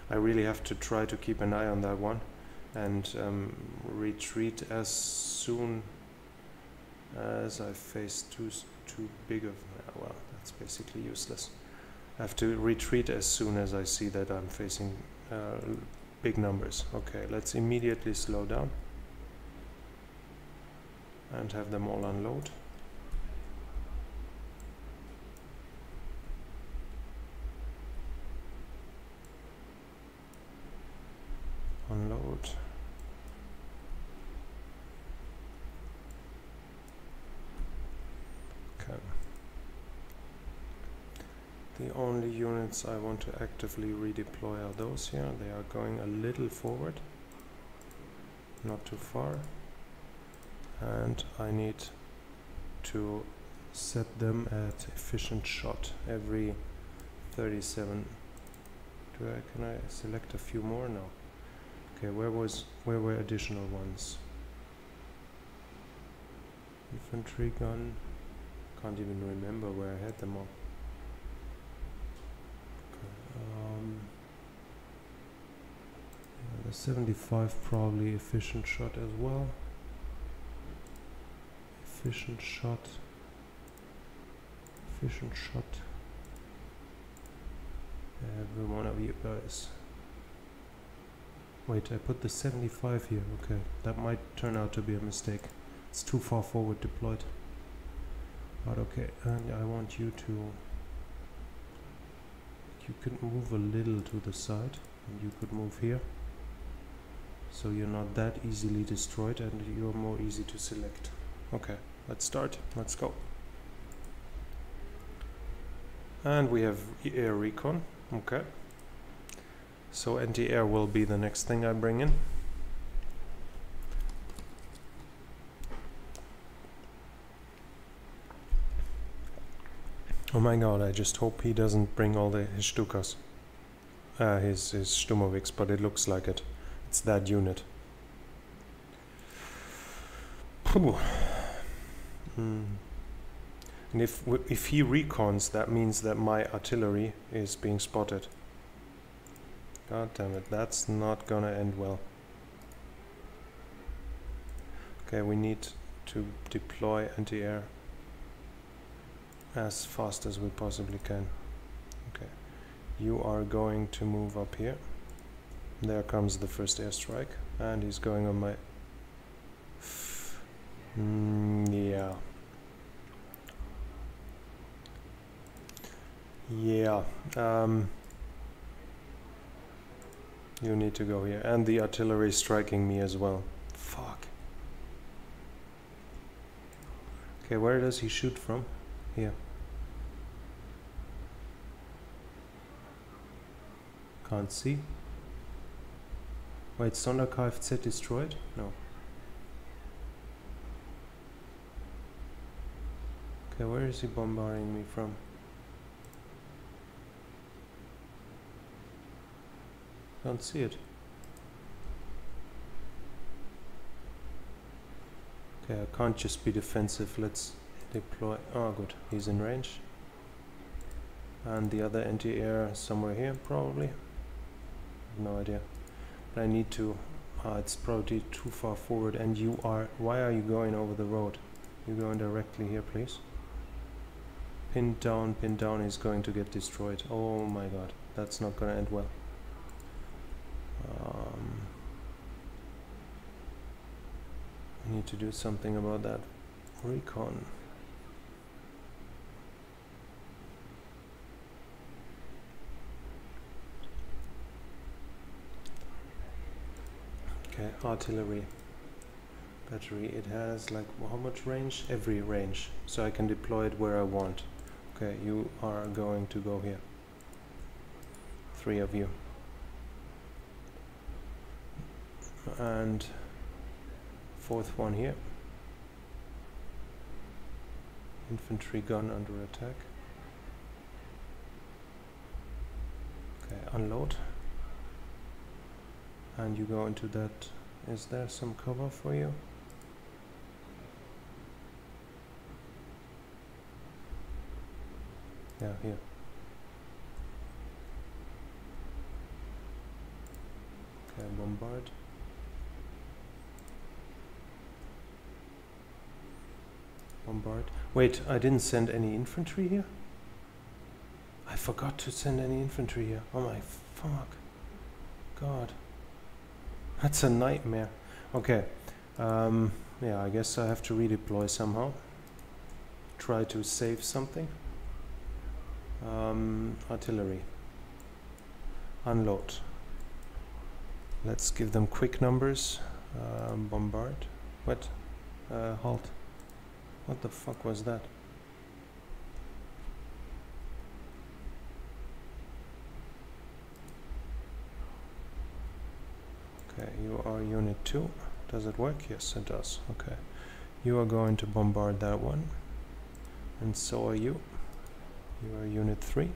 I really have to try to keep an eye on that one and retreat as soon as I face too big of... well, that's basically useless. I have to retreat as soon as I see that I'm facing big numbers. Okay, let's immediately slow down and have them all unload. Unload. Okay. The only units I want to actively redeploy are those here. They are going a little forward, not too far, and I need to set them at efficient shot every 37. Can I select a few more now? Okay, where were additional ones? Infantry gun, can't even remember where I had them all. 75 probably efficient shot as well. Efficient shot. Efficient shot. Every one of you guys. Wait, I put the 75 here. Okay, that might turn out to be a mistake. It's too far forward deployed. But okay, and I want you to... You could move a little to the side, and you could move here. So you're not that easily destroyed, and you're more easy to select. Okay, let's start. Let's go. And we have air recon. Okay. So anti-air will be the next thing I bring in. Oh my god, I just hope he doesn't bring all his Stukas. His Sturmhaubitzen, but it looks like it. It's that unit. And if he recons, that means that my artillery is being spotted. God damn it, that's not gonna end well. Okay, we need to deploy anti-air as fast as we possibly can. Okay, you are going to move up here. There comes the first airstrike, and he's going on my... yeah. Yeah, you need to go here, and the artillery is striking me as well. Fuck. Okay, where does he shoot from? Here. Can't see. Wait, Sonderkfz destroyed? No. Okay, where is he bombarding me from? Can't see it. Okay, I can't just be defensive. Let's deploy. Oh, good. He's in range. And the other anti-air somewhere here, probably. No idea. But I need to... it's probably too far forward. And you are... Why are you going over the road? You're going directly here, please. Pinned down. Pinned down is going to get destroyed. Oh my god. That's not going to end well. I need to do something about that recon. Okay, artillery battery. It has like how much range? Every range, so I can deploy it where I want. Okay, you are going to go here. Three of you. And fourth one here. Infantry gun under attack. Okay, unload. And you go into that. Is there some cover for you? Yeah, here. Okay, bombard. Bombard. Wait, I didn't send any infantry here? I forgot to send any infantry here. Oh my fuck. God. That's a nightmare. Okay. Yeah, I guess I have to redeploy somehow. Try to save something. Artillery. Unload. Let's give them quick numbers. Bombard. What? Halt. What the fuck was that? Okay, you are unit 2. Does it work? Yes, it does. Okay. You are going to bombard that one. And so are you. You are unit 3.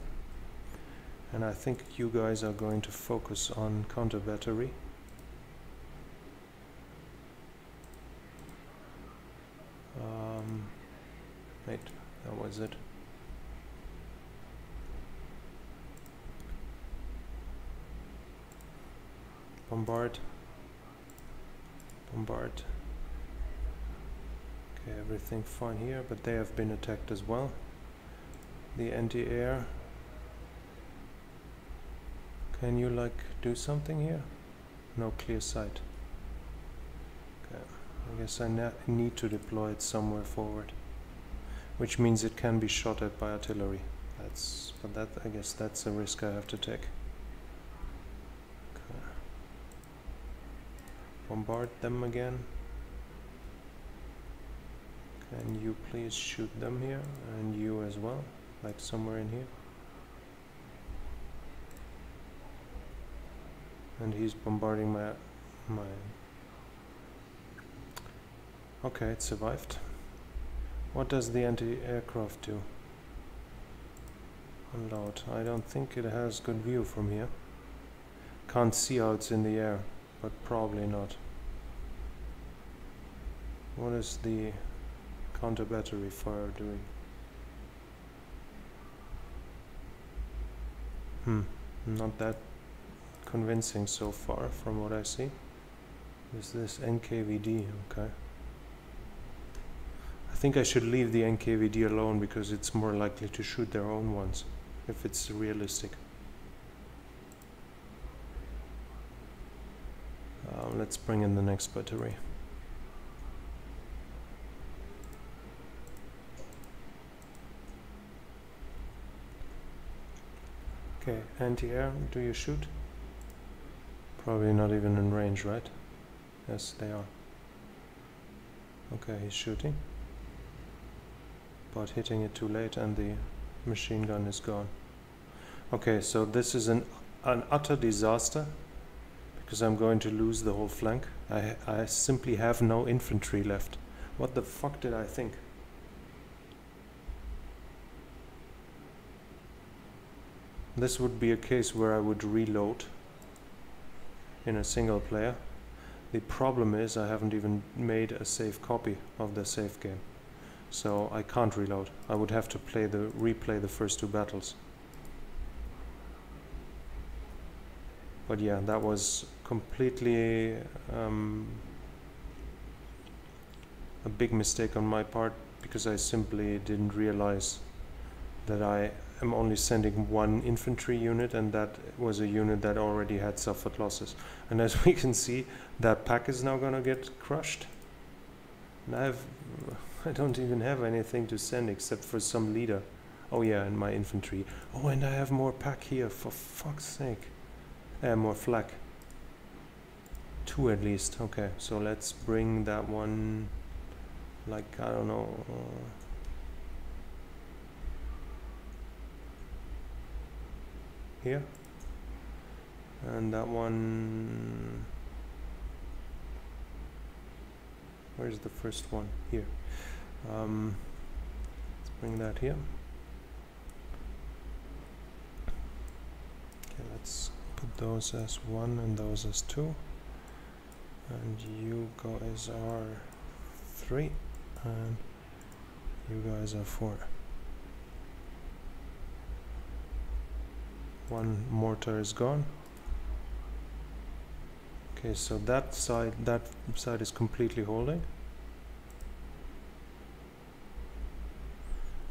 And I think you guys are going to focus on counter battery. Right, that was it. Bombard. Okay, everything fine here, but they have been attacked as well. The anti-air. Can you like do something here? No clear sight. Okay, I guess I need to deploy it somewhere forward, which means it can be shot at by artillery. But I guess that's a risk I have to take. Okay. Bombard them again. Can you please shoot them here, and you as well, like somewhere in here? And he's bombarding my... Okay, it survived. What does the anti-aircraft do? Unload. I don't think it has good view from here. Can't see how it's in the air, but probably not. What is the counter battery fire doing? Not that convincing so far from what I see. Is this NKVD? Okay. I think I should leave the NKVD alone because it's more likely to shoot their own ones if it's realistic. Let's bring in the next battery. Okay, anti-air, do you shoot? Probably not even in range, right? Yes, they are. Okay, he's shooting, but hitting it too late, and the machine gun is gone. Okay, so this is an utter disaster because I'm going to lose the whole flank. I simply have no infantry left. What the fuck did I think? This would be a case where I would reload in a single player. The problem is I haven't even made a safe copy of the save game, so I can't reload. I would have to replay the first two battles. But yeah, that was completely a big mistake on my part because I simply didn't realize that I am only sending one infantry unit, and that was a unit that already had suffered losses. And as we can see, that pack is now gonna get crushed. And I don't even have anything to send except for some leader. Oh yeah, and my infantry. Oh, and I have more pack here, for fuck's sake. More flak. Two at least. Okay, so let's bring that one, like, I don't know. Here. And that one... Where's the first one? Here. Let's bring that here. Okay, let's put those as one and those as two. And you guys are three. And you guys are four. One mortar is gone. Okay, so that side is completely holding.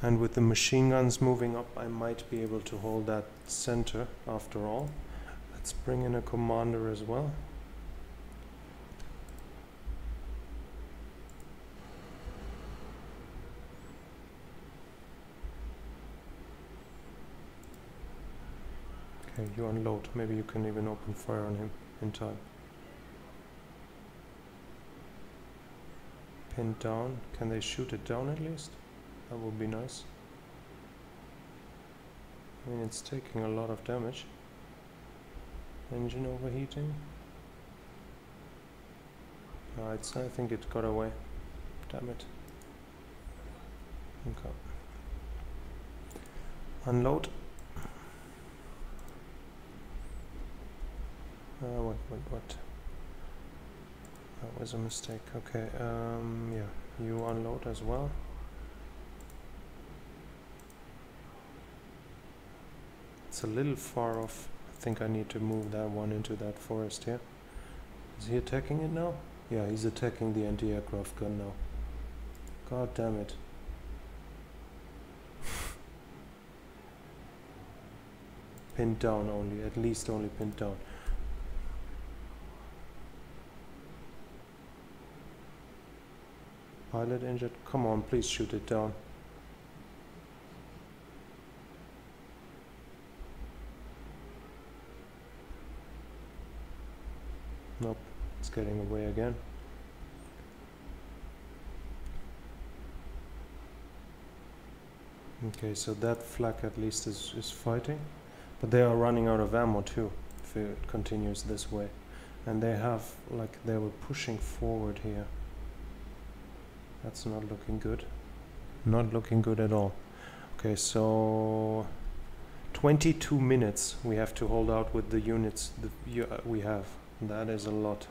And with the machine guns moving up, I might be able to hold that center after all. Let's bring in a commander as well. Okay, you unload. Maybe you can even open fire on him in time. Pinned down. Can they shoot it down at least? That would be nice. I mean, it's taking a lot of damage. Engine overheating. I think it got away. Damn it. Okay. Unload. What? That was a mistake. Okay, yeah, you unload as well. It's a little far off. I think I need to move that one into that forest here. Is he attacking it now? Yeah, he's attacking the anti-aircraft gun now. God damn it. Pinned down only, at least only pinned down. Pilot injured. Come on, please shoot it down. Nope, it's getting away again. Okay, so that flag at least is fighting. But they are running out of ammo too, if it continues this way. And they have, like, they were pushing forward here. That's not looking good. Not looking good at all. Okay, so 22 minutes we have to hold out with the units we have. That is a lot.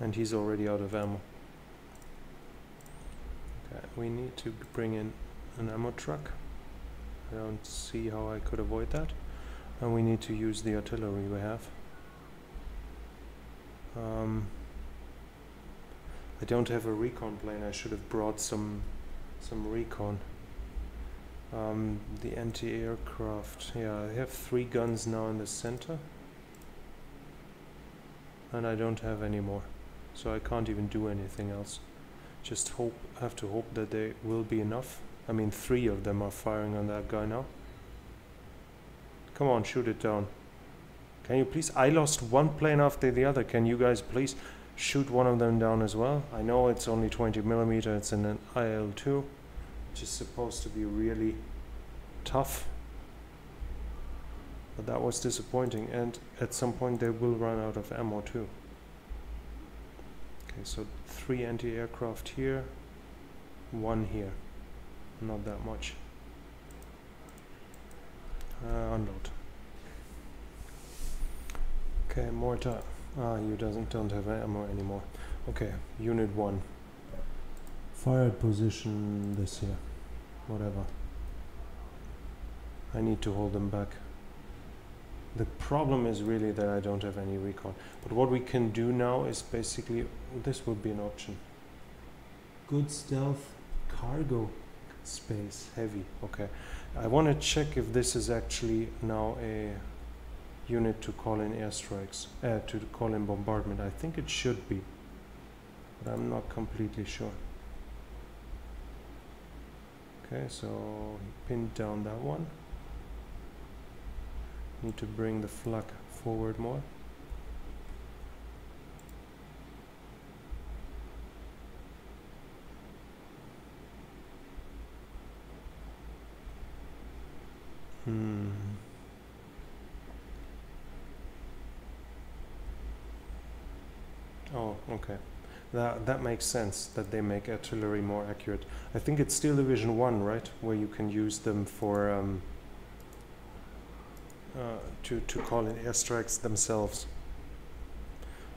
And he's already out of ammo. Okay, we need to bring in an ammo truck. I don't see how I could avoid that. And we need to use the artillery we have. I don't have a recon plane. I should have brought some recon. The anti-aircraft. Yeah, I have 3 guns now in the center. And I don't have any more. So I can't even do anything else. Just hope, have to hope that they will be enough. I mean, 3 of them are firing on that guy now. Come on, shoot it down. Can you please? I lost one plane after the other. Can you guys please shoot one of them down as well? I know it's only 20mm, it's in an IL-2, which is supposed to be really tough. But that was disappointing, and at some point they will run out of ammo too. Okay, so 3 anti-aircraft here, 1 here. Not that much. Unload. Okay, mortar. Ah, you don't have ammo anymore. Okay, unit 1. Fired position this here. Whatever. I need to hold them back. The problem is really that I don't have any recon. But what we can do now is basically... This would be an option. Good stealth cargo. Space heavy. Okay, I want to check if this is actually now a unit to call in airstrikes, to call in bombardment. I think it should be, but I'm not completely sure. Okay, so pinned down that one. Need to bring the flak forward more. Oh, okay. That makes sense that they make artillery more accurate. I think it's Steel Division 1, right, where you can use them for to call in airstrikes themselves.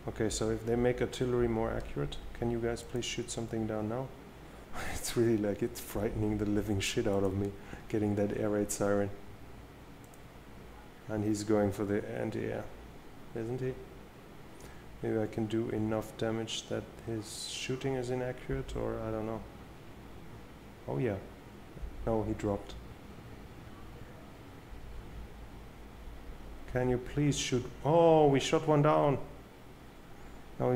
Okay, so if they make artillery more accurate, can you guys please shoot something down now? It's really like it's frightening the living shit out of me getting that air raid siren. And he's going for the anti-air, isn't he? Maybe I can do enough damage that his shooting is inaccurate, or I don't know. Oh yeah. No, he dropped. Can you please shoot? Oh, we shot one down. No,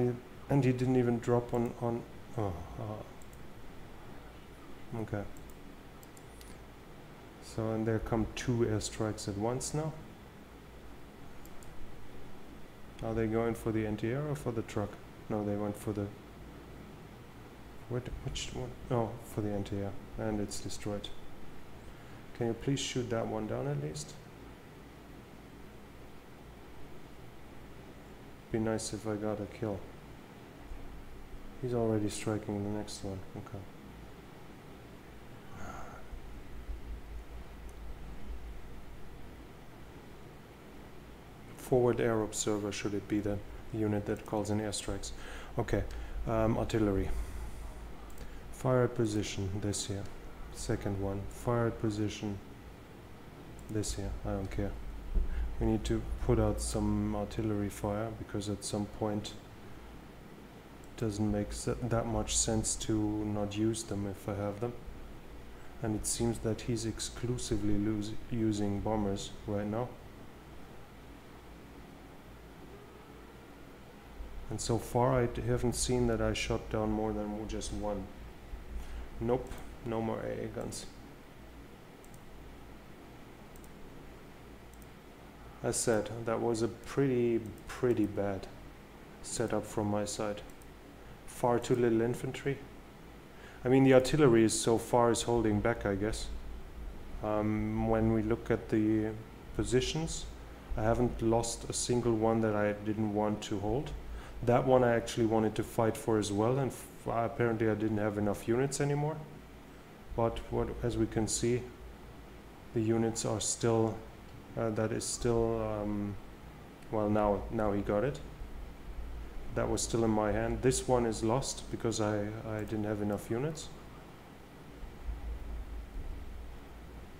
and he didn't even drop on okay. So, and there come 2 airstrikes at once now. Are they going for the anti-air or for the truck? No, they went for the... Which one? Oh, for the anti-air. And it's destroyed. Can you please shoot that one down at least? Be nice if I got a kill. He's already striking the next one. Okay. Forward air observer, should it be the unit that calls in airstrikes. Okay, artillery. Fired position, this here. Second one, fired position, this here. I don't care. We need to put out some artillery fire because at some point doesn't make that much sense to not use them if I have them. And it seems that he's exclusively using bombers right now. And so far I haven't seen that I shot down more than just one. Nope, no more AA guns. I said, that was a pretty bad setup from my side. Far too little infantry. I mean, the artillery is so far is holding back, I guess. When we look at the positions, I haven't lost a single one that I didn't want to hold. That one I actually wanted to fight for as well, and apparently I didn't have enough units anymore. But what, as we can see, the units are still... that is still... well, now he got it. That was still in my hand. This one is lost because I didn't have enough units.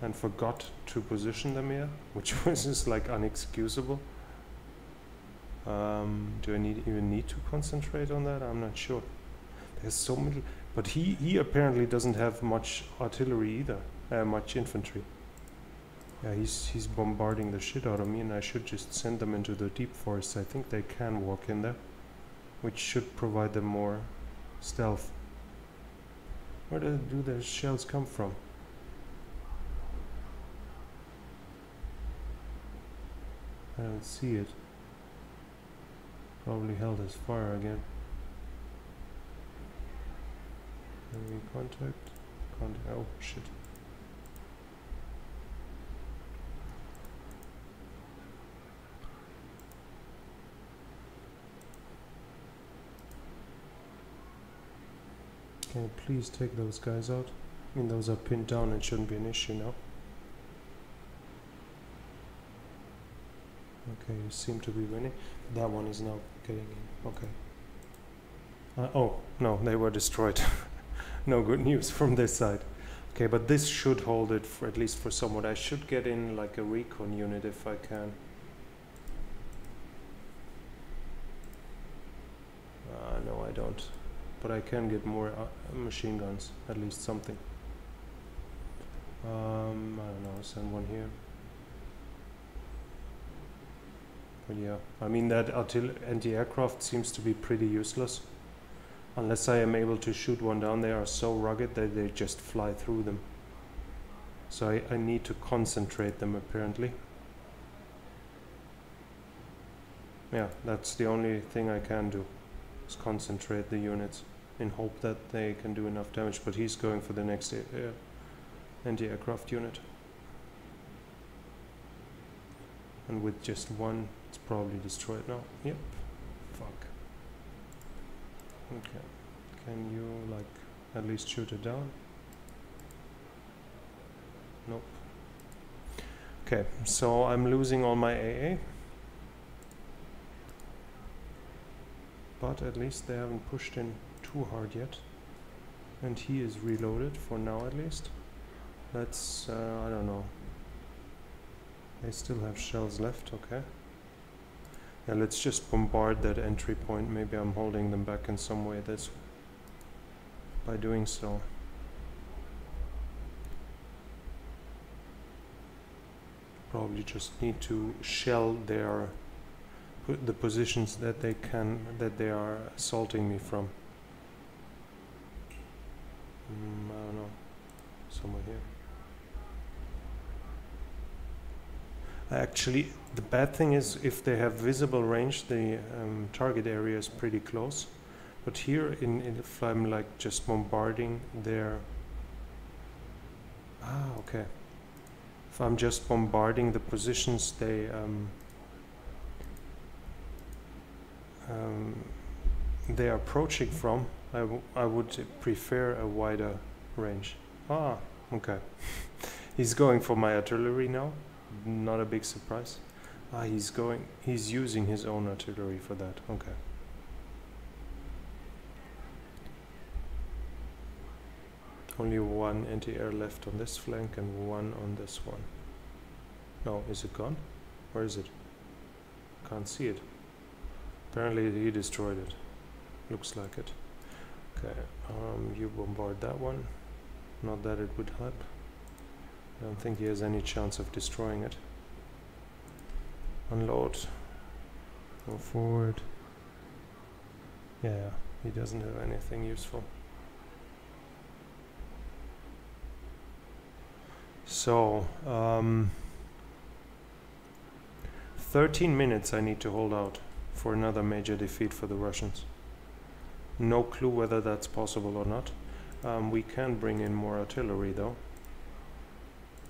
And forgot to position them here, which was just like unexcusable. Do I even need to concentrate on that? I'm not sure. There's so many... But he apparently doesn't have much artillery either. Much infantry. Yeah, he's bombarding the shit out of me, and I should just send them into the deep forest. I think they can walk in there, which should provide them more stealth. Where do their shells come from? I don't see it. Probably held his fire again. Enemy contact. Oh shit. Can you please take those guys out? I mean, those are pinned down, it shouldn't be an issue now. Okay, you seem to be winning. That one is now getting in. Okay. Oh, no, they were destroyed. No good news from this side. Okay, but this should hold it, for at least for somewhat. I should get in like a recon unit if I can. No, I don't. But I can get more machine guns, at least something. I don't know, send one here. But yeah, I mean that anti-aircraft seems to be pretty useless. Unless I am able to shoot one down, they are so rugged that they just fly through them. So I need to concentrate them apparently. Yeah, that's the only thing I can do. Is concentrate the units in hope that they can do enough damage, but he's going for the next anti-aircraft unit. And with just one, it's probably destroyed now. Yep. Fuck. Okay. Can you, like, at least shoot it down? Nope. Okay, so I'm losing all my AA. But at least they haven't pushed in too hard yet. And he is reloaded, for now at least. Let's, I don't know. They still have shells left, okay. Yeah, let's just bombard that entry point. Maybe I'm holding them back in some way this by doing so. Probably just need to shell their the positions that they can are assaulting me from. I don't know. Somewhere here. Actually, the bad thing is if they have visible range, the target area is pretty close. But here, if I'm like just bombarding their... Ah, okay. If I'm just bombarding the positions they are approaching from, I would prefer a wider range. Ah, okay. He's going for my artillery now. Not a big surprise. Ah, he's using his own artillery for that. Okay. Only one anti-air left on this flank and one on this one. No, is it gone? Where is it? Can't see it. Apparently he destroyed it. Looks like it. Okay, you bombard that one. Not that it would help. I don't think he has any chance of destroying it. Unload. Go forward. Yeah, he doesn't have anything useful. So, 13 minutes I need to hold out for another major defeat for the Russians. No clue whether that's possible or not. We can bring in more artillery though.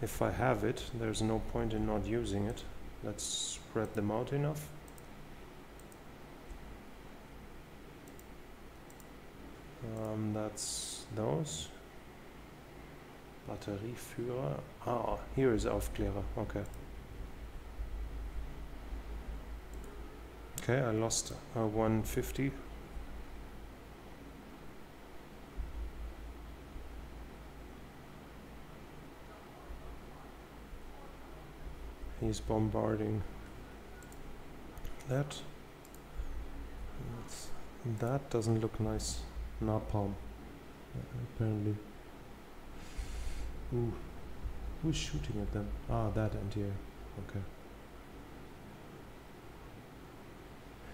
If I have it, there's no point in not using it. Let's spread them out enough. That's those. Batterieführer. Ah, here is Aufklärer. Okay. Okay, I lost 150. He's bombarding that. That doesn't look nice. Napalm, apparently. Ooh. Who's shooting at them? Ah, that end here. Okay.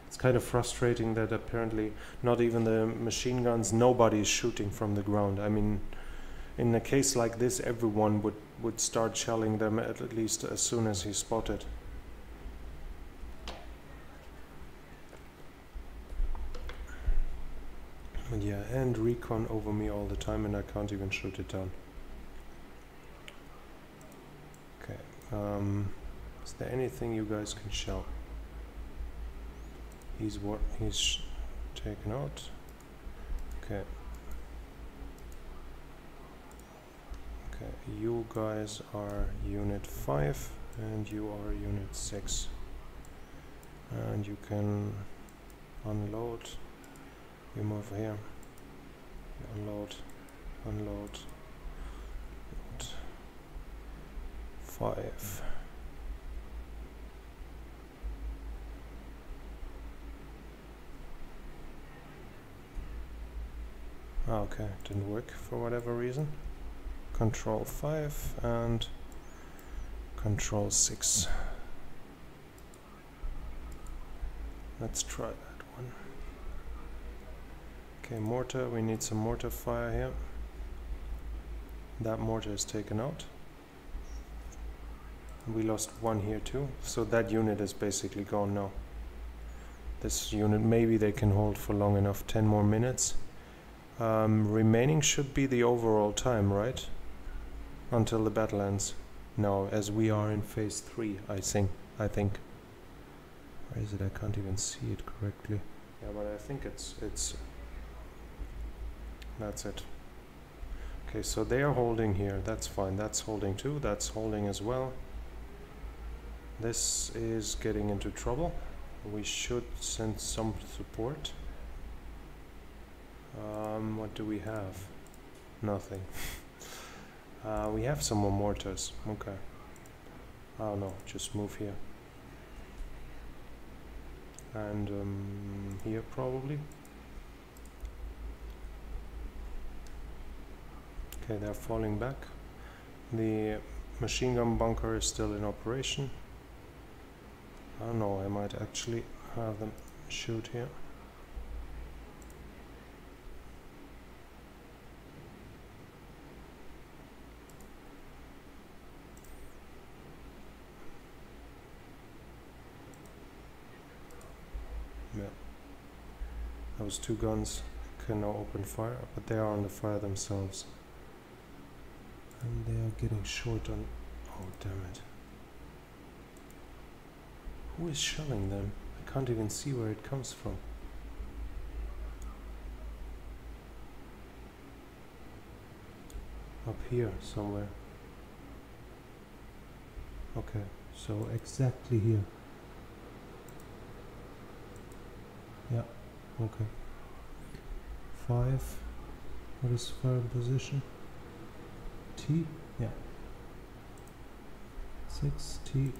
It's kind of frustrating that apparently not even the machine guns, nobody is shooting from the ground. I mean, in a case like this, everyone would start shelling them at least as soon as he spotted. Yeah, and recon over me all the time, and I can't even shoot it down. Okay, is there anything you guys can shell? He's taken out. Okay. Okay, you guys are Unit 5, and you are Unit 6, and you can unload. You move here, unload, and 5. Okay, didn't work for whatever reason. Control 5 and Control 6. Let's try that one. Okay, mortar, we need some mortar fire here. That mortar is taken out. We lost one here too, so that unit is basically gone now. This unit, maybe they can hold for long enough, 10 more minutes. Remaining should be the overall time, right? Until the battle ends. No, as we are in phase 3, I think. Where is it? I can't even see it correctly. Yeah, but I think it's that's it. Okay, so they are holding here. That's fine. That's holding too. That's holding as well. This is getting into trouble. We should send some support. What do we have? Nothing. We have some more mortars. Okay. Oh no, just move here. And here probably. Okay, they're falling back. The machine gun bunker is still in operation. I don't know, I might actually have them shoot here. Yeah. Those two guns can now open fire, but they are on the fire themselves. And they are getting short on... Oh, damn it. Who is shelling them? I can't even see where it comes from. Up here, somewhere. Okay, so exactly here. Yeah, okay. 5. What is firing position? T, yeah. 6 T,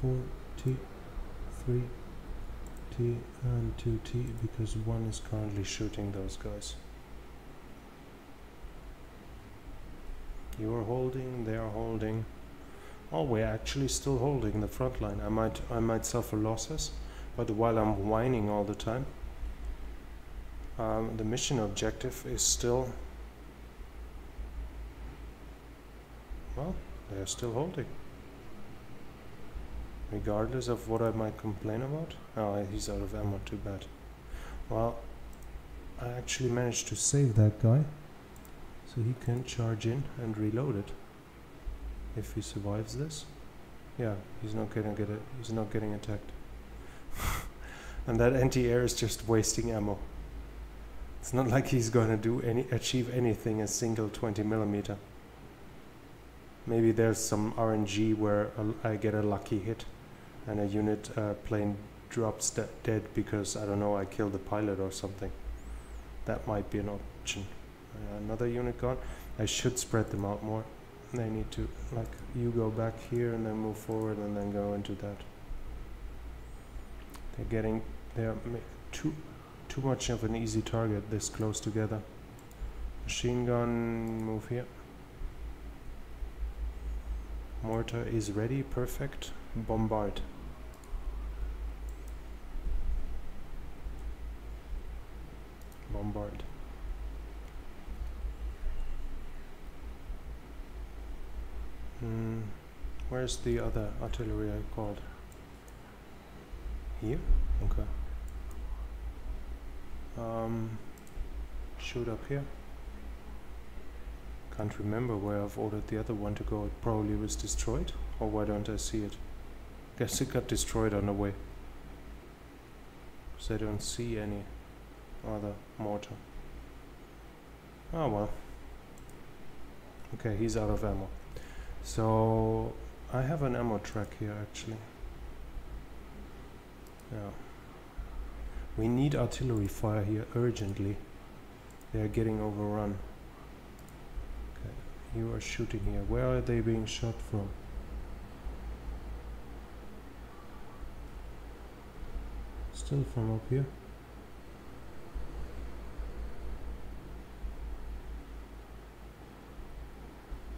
4 T, 3 T, 2T and 2T because one is currently shooting those guys. You are holding, they are holding. Oh, we're actually still holding the front line. I might suffer losses, but while I'm whining all the time, the mission objective is still, well, they are still holding. Regardless of what I might complain about. Oh, he's out of ammo, too bad. Well, I actually managed to save that guy, so he can charge in and reload it. If he survives this, yeah, he's not gonna get it. He's not getting attacked. And that anti-air is just wasting ammo. It's not like he's gonna do achieve anything a single 20mm. Maybe there's some RNG where I get a lucky hit, and a unit plane drops dead because, I don't know, I killed the pilot or something. That might be an option. Another unit gone. I should spread them out more. They need to, like, you go back here and then move forward and then go into that. They're getting, they're too much of an easy target this close together. Machine gun, move here. Mortar is ready, perfect. Bombard. Bombard. Where's the other artillery I called? Here? Okay. Shoot up here. Can't remember where I've ordered the other one to go. It probably was destroyed. Or why don't I see it? Guess it got destroyed on the way. Because I don't see any other mortar. Oh well. Okay, he's out of ammo. So I have an ammo track here actually. Yeah. We need artillery fire here urgently. They are getting overrun. Okay, you are shooting here. Where are they being shot from? Still from up here.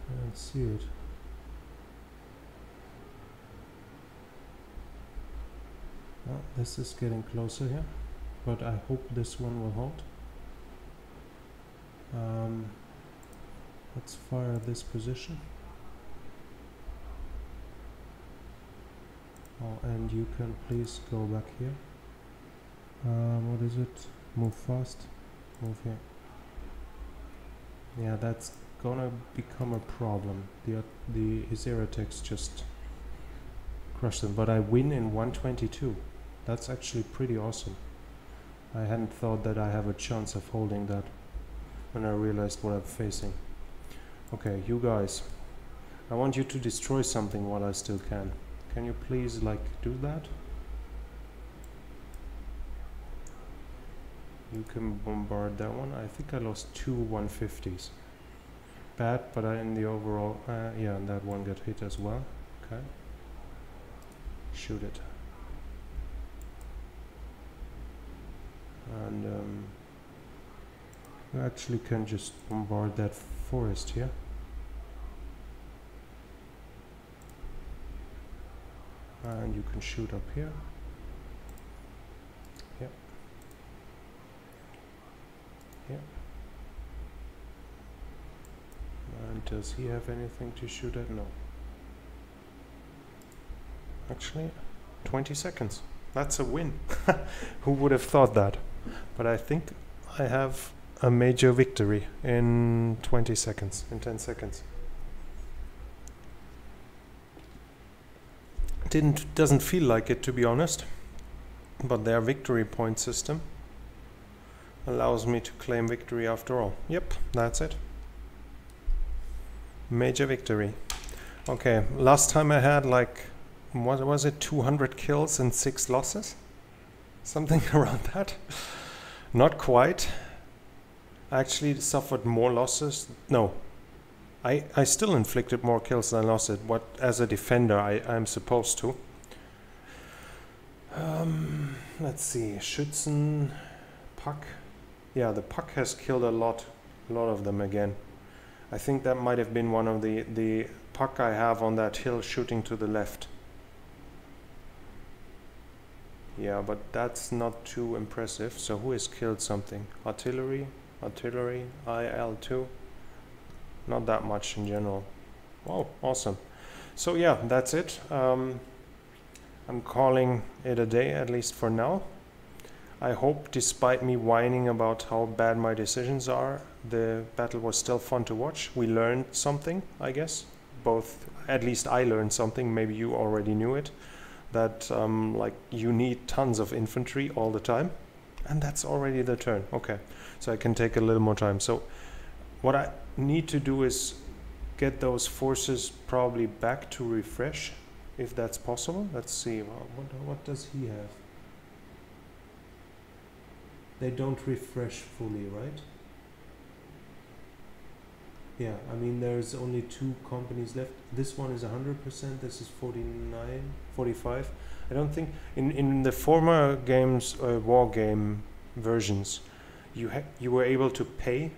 I don't see it. Well, this is getting closer here, but I hope this one will hold. Let's fire this position. Oh, and you can please go back here. What is it? Move fast. Move here. Yeah, that's gonna become a problem. The Azeratex just crushed them, but I win in 122. That's actually pretty awesome. I hadn't thought that I have a chance of holding that when I realized what I'm facing. Okay, you guys, I want you to destroy something while I still can. Can you please, like, do that? You can bombard that one. I think I lost two 150s. Bad, but in the overall, yeah, and that one got hit as well. Okay, shoot it. And you actually can just bombard that forest here. And you can shoot up here. Yep. Yep. And does he have anything to shoot at? No. Actually, 20 seconds. That's a win. Who would have thought that? But I think I have a major victory in 20 seconds, in 10 seconds. Doesn't feel like it, to be honest, but their victory point system allows me to claim victory after all. Yep, that's it. Major victory. Okay, last time I had like, what was it, 200 kills and 6 losses? Something around that. Not quite. I actually suffered more losses. No, I still inflicted more kills than losses. What, as a defender, I'm supposed to. Let's see, Schützen, Puck. Yeah, the Puck has killed a lot of them again. I think that might have been one of the Puck I have on that hill shooting to the left. Yeah, but that's not too impressive. So who has killed something? Artillery, artillery, IL2. Not that much in general. Wow, awesome. So yeah, that's it. I'm calling it a day, at least for now. I hope, despite me whining about how bad my decisions are, the battle was still fun to watch. We learned something, I guess. Both, at least I learned something, maybe you already knew it, that like you need tons of infantry all the time. And that's already the turn. Okay, so I can take a little more time. So what I need to do is get those forces probably back to refresh, if that's possible. Let's see, what does he have? They don't refresh fully, right? Yeah, I mean, there's only two companies left. This one is 100%, this is 49, 45. I don't think, in the former games, war game versions, you were able to pay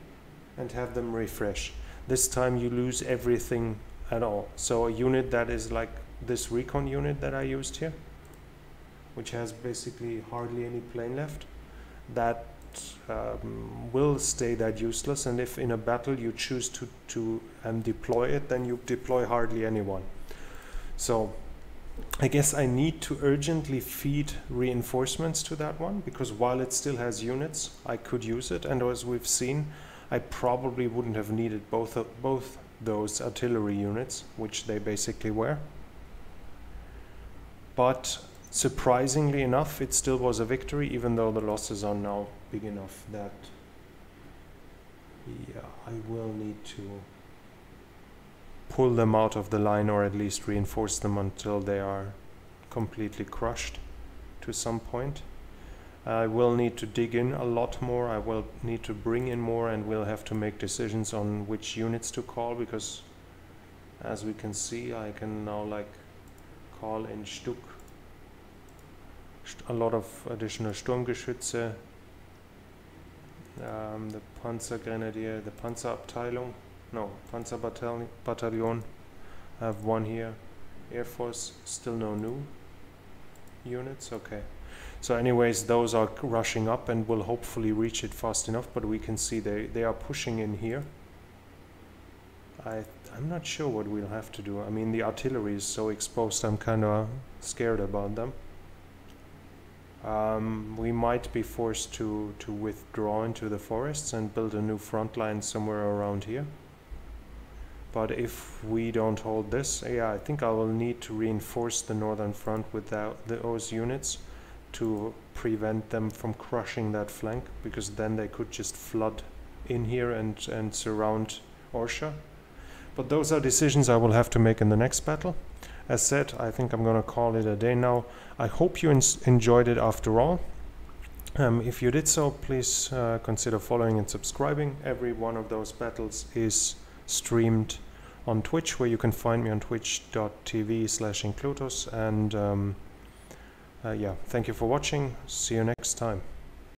and have them refresh. This time you lose everything at all. So a unit that is like this recon unit that I used here, which has basically hardly any plane left, that will stay that useless, and if in a battle you choose to deploy it, then you deploy hardly anyone. So I guess I need to urgently feed reinforcements to that one, because while it still has units, I could use it, and as we've seen, I probably wouldn't have needed both those artillery units, which they basically were. But surprisingly enough, it still was a victory, even though the losses are now big enough that, yeah, I will need to pull them out of the line, or at least reinforce them until they are completely crushed to some point. I will need to dig in a lot more, I will need to bring in more, and we'll have to make decisions on which units to call, because as we can see, I can now like call in Stuck a lot of additional Sturmgeschütze, the Panzergrenadier, the Panzerabteilung, no, Panzerbataillon, I have one here, Air Force, still no new units, okay. So anyways, those are rushing up and will hopefully reach it fast enough, but we can see they are pushing in here. I'm not sure what we'll have to do. I mean, the artillery is so exposed, I'm kind of scared about them. We might be forced to withdraw into the forests and build a new front line somewhere around here. But if we don't hold this, yeah, I think I will need to reinforce the northern front with those units to prevent them from crushing that flank, because then they could just flood in here and surround Orsha. But those are decisions I will have to make in the next battle. As said, I think I'm gonna call it a day now. I hope you enjoyed it after all. If you did so, please consider following and subscribing. Every one of those battles is streamed on Twitch, where you can find me on Twitch.tv/inclutus, and yeah, thank you for watching. See you next time.